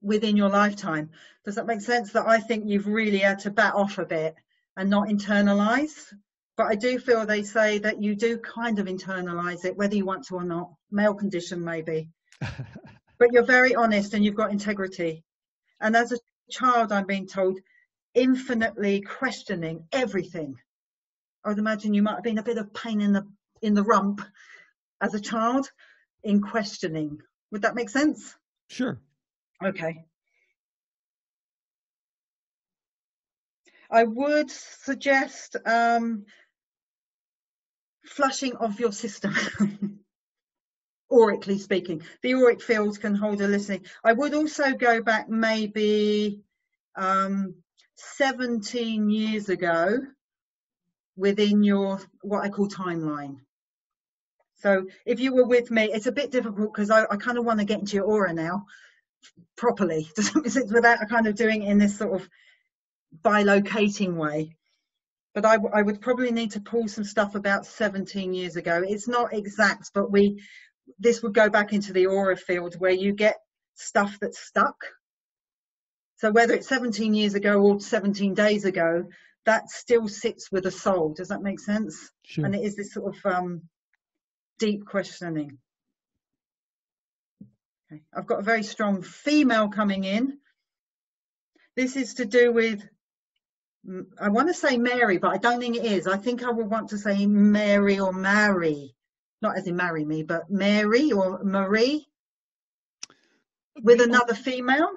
within your lifetime. Does that make sense? That I think you've really had to bat off a bit and not internalise. But I do feel they say that you do kind of internalise it, whether you want to or not. Male condition, maybe. But you're very honest and you've got integrity. And as a child, I'm being told, infinitely questioning everything. I would imagine you might have been a bit of pain in the rump as a child in questioning. Would that make sense? Sure. Okay. I would suggest... flushing off your system, aurically speaking. The auric fields can hold a listening. I would also go back maybe 17 years ago within your what I call timeline. So if you were with me, it's a bit difficult because I kind of want to get into your aura now properly. Does that make sense? Without kind of doing it in this sort of bilocating way. But I would probably need to pull some stuff about 17 years ago. It's not exact, but this would go back into the aura field where you get stuff that's stuck. So whether it's 17 years ago or 17 days ago, that still sits with a soul. Does that make sense? Sure. And it is this sort of deep questioning. Okay. I've got a very strong female coming in. This is to do with... I want to say Mary, but I don't think it is. I think I would want to say Mary or Mary, not as in marry me, but Mary or Marie with another female.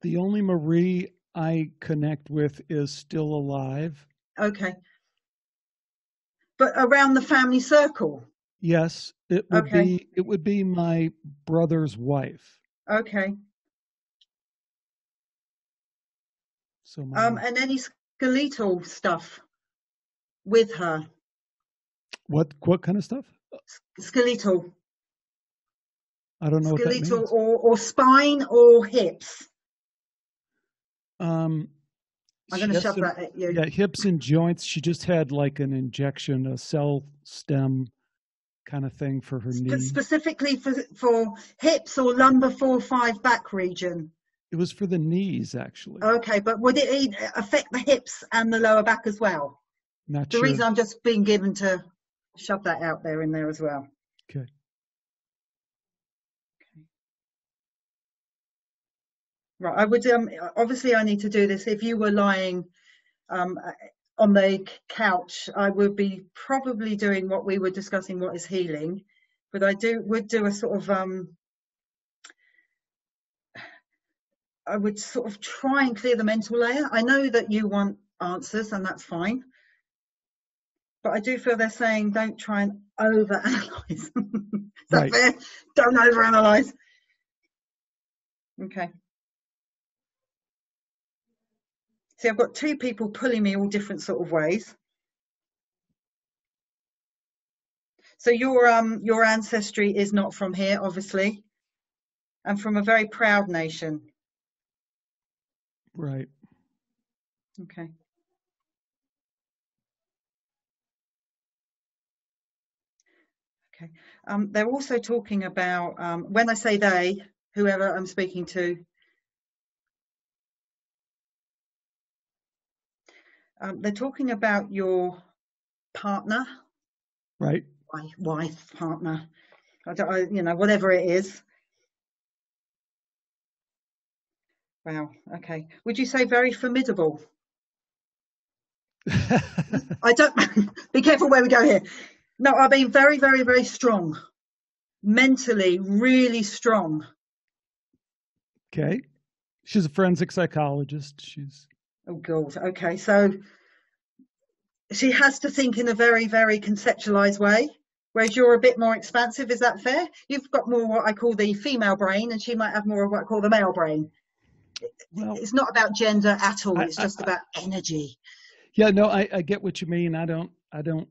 The only Marie I connect with is still alive. Okay. But around the family circle? Yes, it would be my brother's wife. Okay. So and any skeletal stuff with her. What kind of stuff? Skeletal. I don't know. Skeletal what that means. Or spine or hips. I'm going to shove that at you. Yeah, hips and joints. She just had like an injection, a cell stem kind of thing for her knee. Specifically for hips or lumbar 4-5 back region? It was for the knees, actually. Okay, but would it affect the hips and the lower back as well? Not sure. The reason I'm just being given to shove that out there in there as well. Okay. Right, I would obviously I need to do this. If you were lying on the couch, I would be probably doing what we were discussing, what is healing, but I would do a sort of I would sort of try and clear the mental layer. I know that you want answers, and that's fine, but I do feel they're saying don't try and overanalyze. Is that fair? Don't overanalyze. Okay. See, I've got two people pulling me all different sort of ways. So your ancestry is not from here, obviously, and from a very proud nation. Right. Okay. Okay. They're also talking about when I say they, whoever I'm speaking to. They're talking about your partner, right? Wife, partner, I, you know, whatever it is. Wow. Okay. Would you say very formidable? I don't. Be careful where we go here. No, I mean very, very, very strong. Mentally, really strong. Okay. She's a forensic psychologist. She's. Oh God, okay, so she has to think in a very, very conceptualized way, whereas you're a bit more expansive, is that fair? You've got more what I call the female brain, and she might have more of what I call the male brain. Well, it's not about gender at all, it's just about energy. Yeah, no, I get what you mean. I don't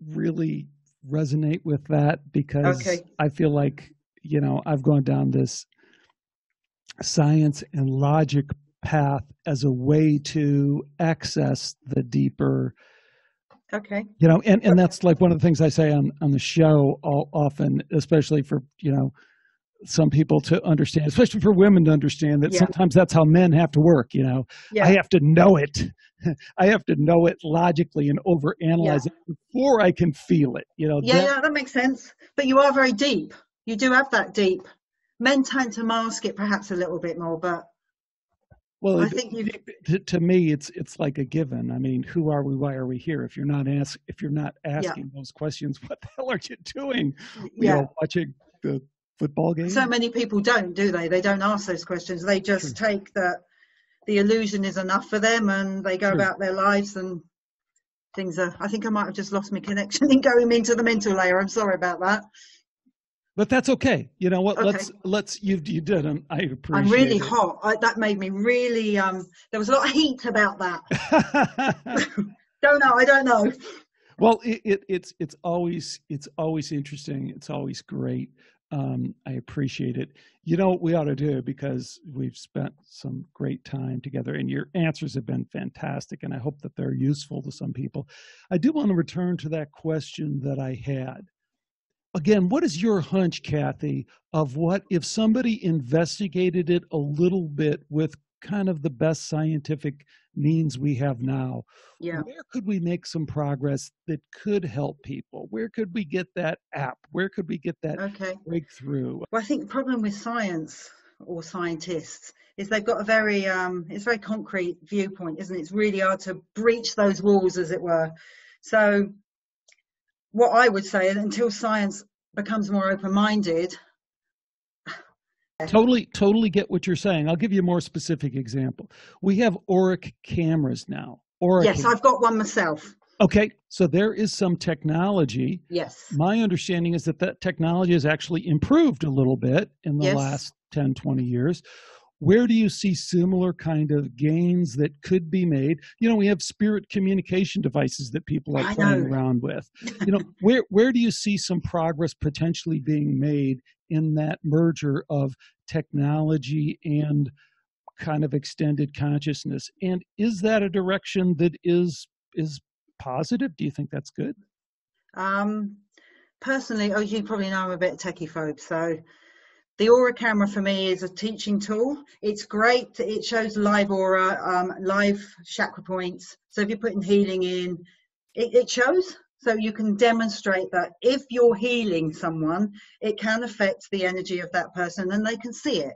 really resonate with that because okay. I feel like, you know, I've gone down this science and logic path as a way to access the deeper, okay, you know, and that's like one of the things I say on the show often, especially for, you know, some people to understand, especially for women to understand that yeah. Sometimes that's how men have to work, you know, yeah. I have to know it. I have to know it logically and overanalyze yeah. it before I can feel it, you know. Yeah, yeah, that makes sense. But you are very deep. You do have that deep. Men tend to mask it perhaps a little bit more, but well, I think you've... to me, it's like a given. I mean, who are we? Why are we here? If you're not asking yeah. those questions, what the hell are you doing? Yeah, you know, watching the football game. So many people don't, do they? They don't ask those questions. They just sure. take that the illusion is enough for them, and they go sure. about their lives and things. Are, I think I might have just lost my connection in going into the mental layer. I'm sorry about that. But that's okay. You know what? Okay. Let's. You did. I appreciate. I'm really it. Hot. That made me really. There was a lot of heat about that. I don't know. Well, it's always interesting. It's always great. I appreciate it. You know what we ought to do, because we've spent some great time together, and your answers have been fantastic, and I hope that they're useful to some people. I do want to return to that question that I had. Again, what is your hunch, Kathy, of what if somebody investigated it a little bit with kind of the best scientific means we have now? Yeah. Where could we make some progress that could help people? Where could we get that app? Where could we get that okay. breakthrough? Well, I think the problem with science or scientists is they've got a very, it's a very concrete viewpoint, isn't it? It's really hard to breach those walls, as it were. So... what I would say, until science becomes more open-minded. Totally get what you're saying. I'll give you a more specific example. We have auric cameras now. Auric yes, cameras. I've got one myself. Okay, so there is some technology. Yes. My understanding is that technology has actually improved a little bit in the yes. last 10, 20 years. Where do you see similar kind of gains that could be made? You know, we have spirit communication devices that people are playing around with. You know, where do you see some progress potentially being made in that merger of technology and kind of extended consciousness? And is that a direction that is positive? Do you think that's good? Personally, as you probably know, I'm a bit techie-phobe, so the aura camera for me is a teaching tool. It's great. It shows live aura, live chakra points. So if you're putting healing in, it shows. So you can demonstrate that if you're healing someone, it can affect the energy of that person and they can see it.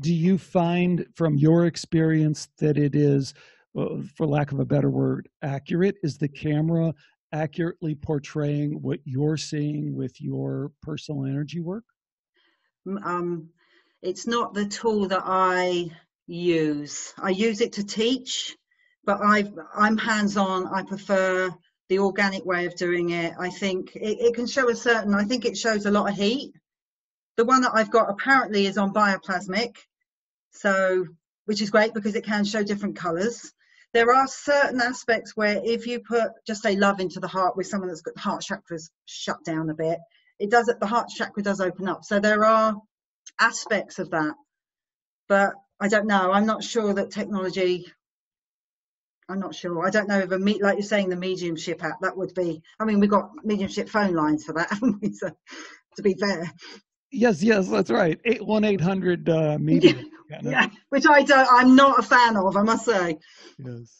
Do you find from your experience that it is, for lack of a better word, accurate? Is the camera accurately portraying what you're seeing with your personal energy work? It's not the tool that I use. I use it to teach, but I'm hands-on. I prefer the organic way of doing it. I think it can show a certain, I think it shows a lot of heat. The one that I've got apparently is on bioplasmic, so, which is great because it can show different colors. There are certain aspects where if you put just a love into the heart with someone that's got the heart chakras shut down a bit, it does, the heart chakra does open up. So there are aspects of that, but I don't know. I'm not sure that technology, I'm not sure. I don't know if like you're saying, the mediumship app, that would be, I mean, we've got mediumship phone lines for that, haven't we? So, to be fair. Yes, yes, that's right. 1-800-MEDIUM. Yeah, which I'm not a fan of, I must say. Yes.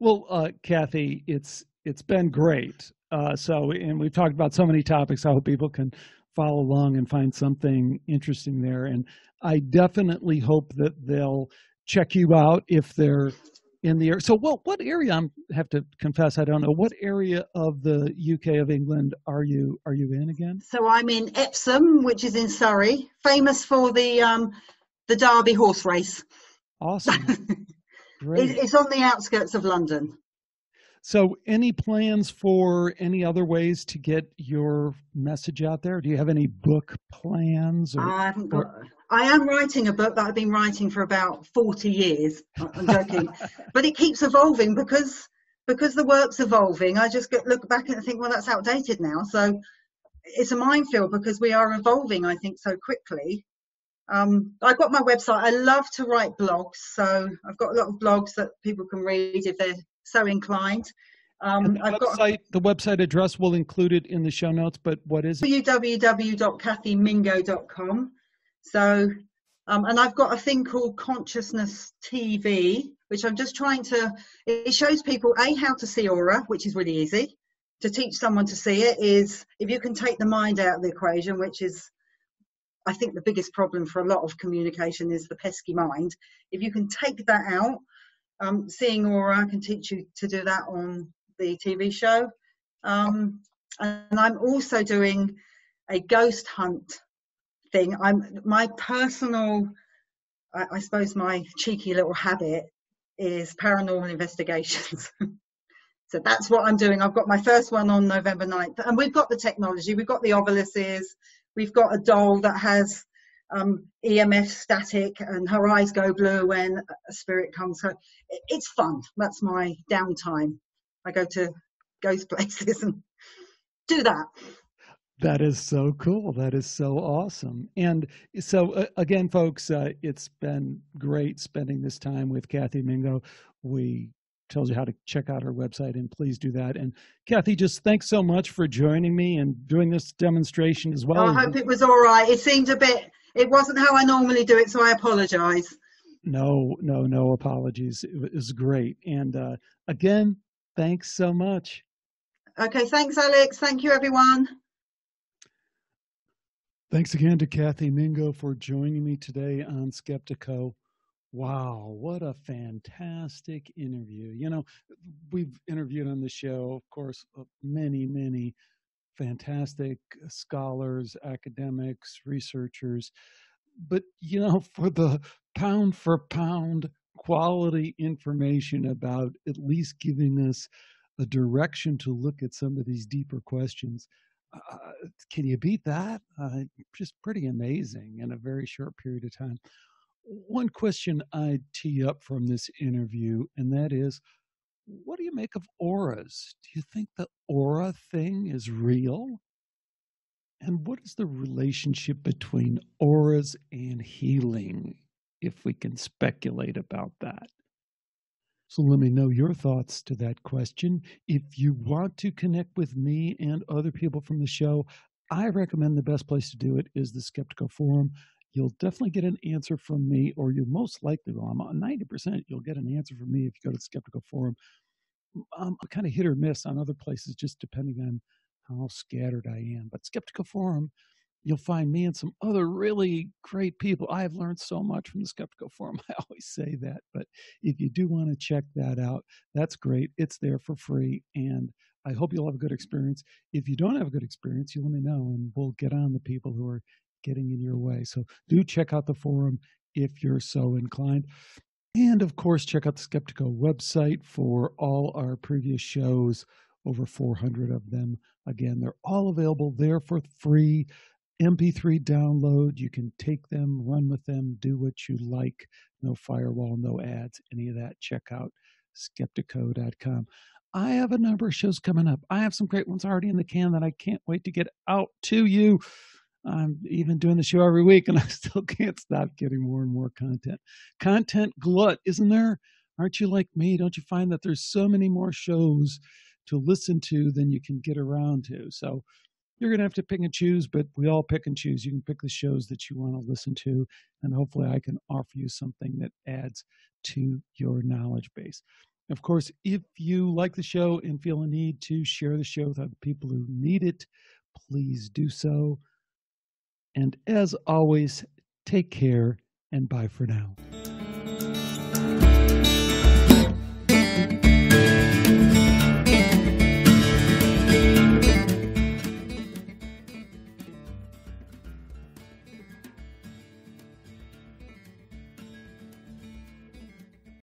Well, Kathy, it's been great. And we've talked about so many topics. I hope people can follow along and find something interesting there. And I definitely hope that they'll check you out if they're in the area. So what area, I have to confess, I don't know, what area of the UK of England are you in again? So I'm in Epsom, which is in Surrey, famous for the Derby horse race. Awesome. Great. It's on the outskirts of London. So any plans for any other ways to get your message out there? Do you have any book plans? I am writing a book that I've been writing for about 40 years. I'm joking. But it keeps evolving because the work's evolving. I just look back and think, well, that's outdated now. So it's a minefield because we are evolving, I think, so quickly. I've got my website. I love to write blogs. So I've got a lot of blogs that people can read if they're so inclined. The website address will include it in the show notes, but what is it? www.kathymingo.com. So, and I've got a thing called Consciousness TV, which I'm just trying to, it shows people, A, how to see aura, which is really easy. To teach someone to see it is, if you can take the mind out of the equation, which is, I think, the biggest problem for a lot of communication is the pesky mind. If you can take that out, seeing aura, I can teach you to do that on the TV show. And I'm also doing a ghost hunt thing. My personal, I suppose my cheeky little habit is paranormal investigations. So that's what I'm doing. I've got my first one on November 9th. And we've got the technology. We've got the obelisks. We've got a doll that has EMF static, and her eyes go blue when a spirit comes. So it's fun. That's my downtime. I go to ghost places and do that. That is so cool. That is so awesome. And so again, folks, it's been great spending this time with Kathy Mingo. We tells you how to check out her website, and please do that. And Kathy, just thanks so much for joining me and doing this demonstration as well. I hope it was all right. It seemed a bit, it wasn't how I normally do it, so I apologize. No, no, no apologies. It was great. And again, thanks so much. Okay, thanks, Alex. Thank you, everyone. Thanks again to Kathy Mingo for joining me today on Skeptiko. Wow, what a fantastic interview. You know, we've interviewed on the show, of course, many, many fantastic scholars, academics, researchers. But, you know, for the pound for pound quality information about at least giving us a direction to look at some of these deeper questions, can you beat that? Just pretty amazing in a very short period of time. One question I tee up from this interview, and that is, what do you make of auras? Do you think the aura thing is real? And what is the relationship between auras and healing, if we can speculate about that? So let me know your thoughts to that question. If you want to connect with me and other people from the show, I recommend the best place to do it is the Skeptiko Forum. You'll definitely get an answer from me, or you most likely will. I'm 90% you'll get an answer from me if you go to the Skeptiko Forum. I'm kind of hit or miss on other places, just depending on how scattered I am. But Skeptiko Forum, you'll find me and some other really great people. I've learned so much from the Skeptiko Forum. I always say that. But if you do want to check that out, that's great. It's there for free. And I hope you'll have a good experience. If you don't have a good experience, you let me know, and we'll get on the people who are getting in your way. So do check out the forum if you're so inclined. And, of course, check out the Skeptiko website for all our previous shows, over 400 of them. Again, they're all available there for free. MP3 download. You can take them, run with them, do what you like. No firewall, no ads, any of that. Check out Skeptiko.com. I have a number of shows coming up. I have some great ones already in the can that I can't wait to get out to you. I'm even doing the show every week, and I still can't stop getting more and more content. Content glut, isn't there? Aren't you like me? Don't you find that there's so many more shows to listen to than you can get around to? So you're going to have to pick and choose, but we all pick and choose. You can pick the shows that you want to listen to, and hopefully I can offer you something that adds to your knowledge base. Of course, if you like the show and feel a need to share the show with other people who need it, please do so. And as always, take care and bye for now.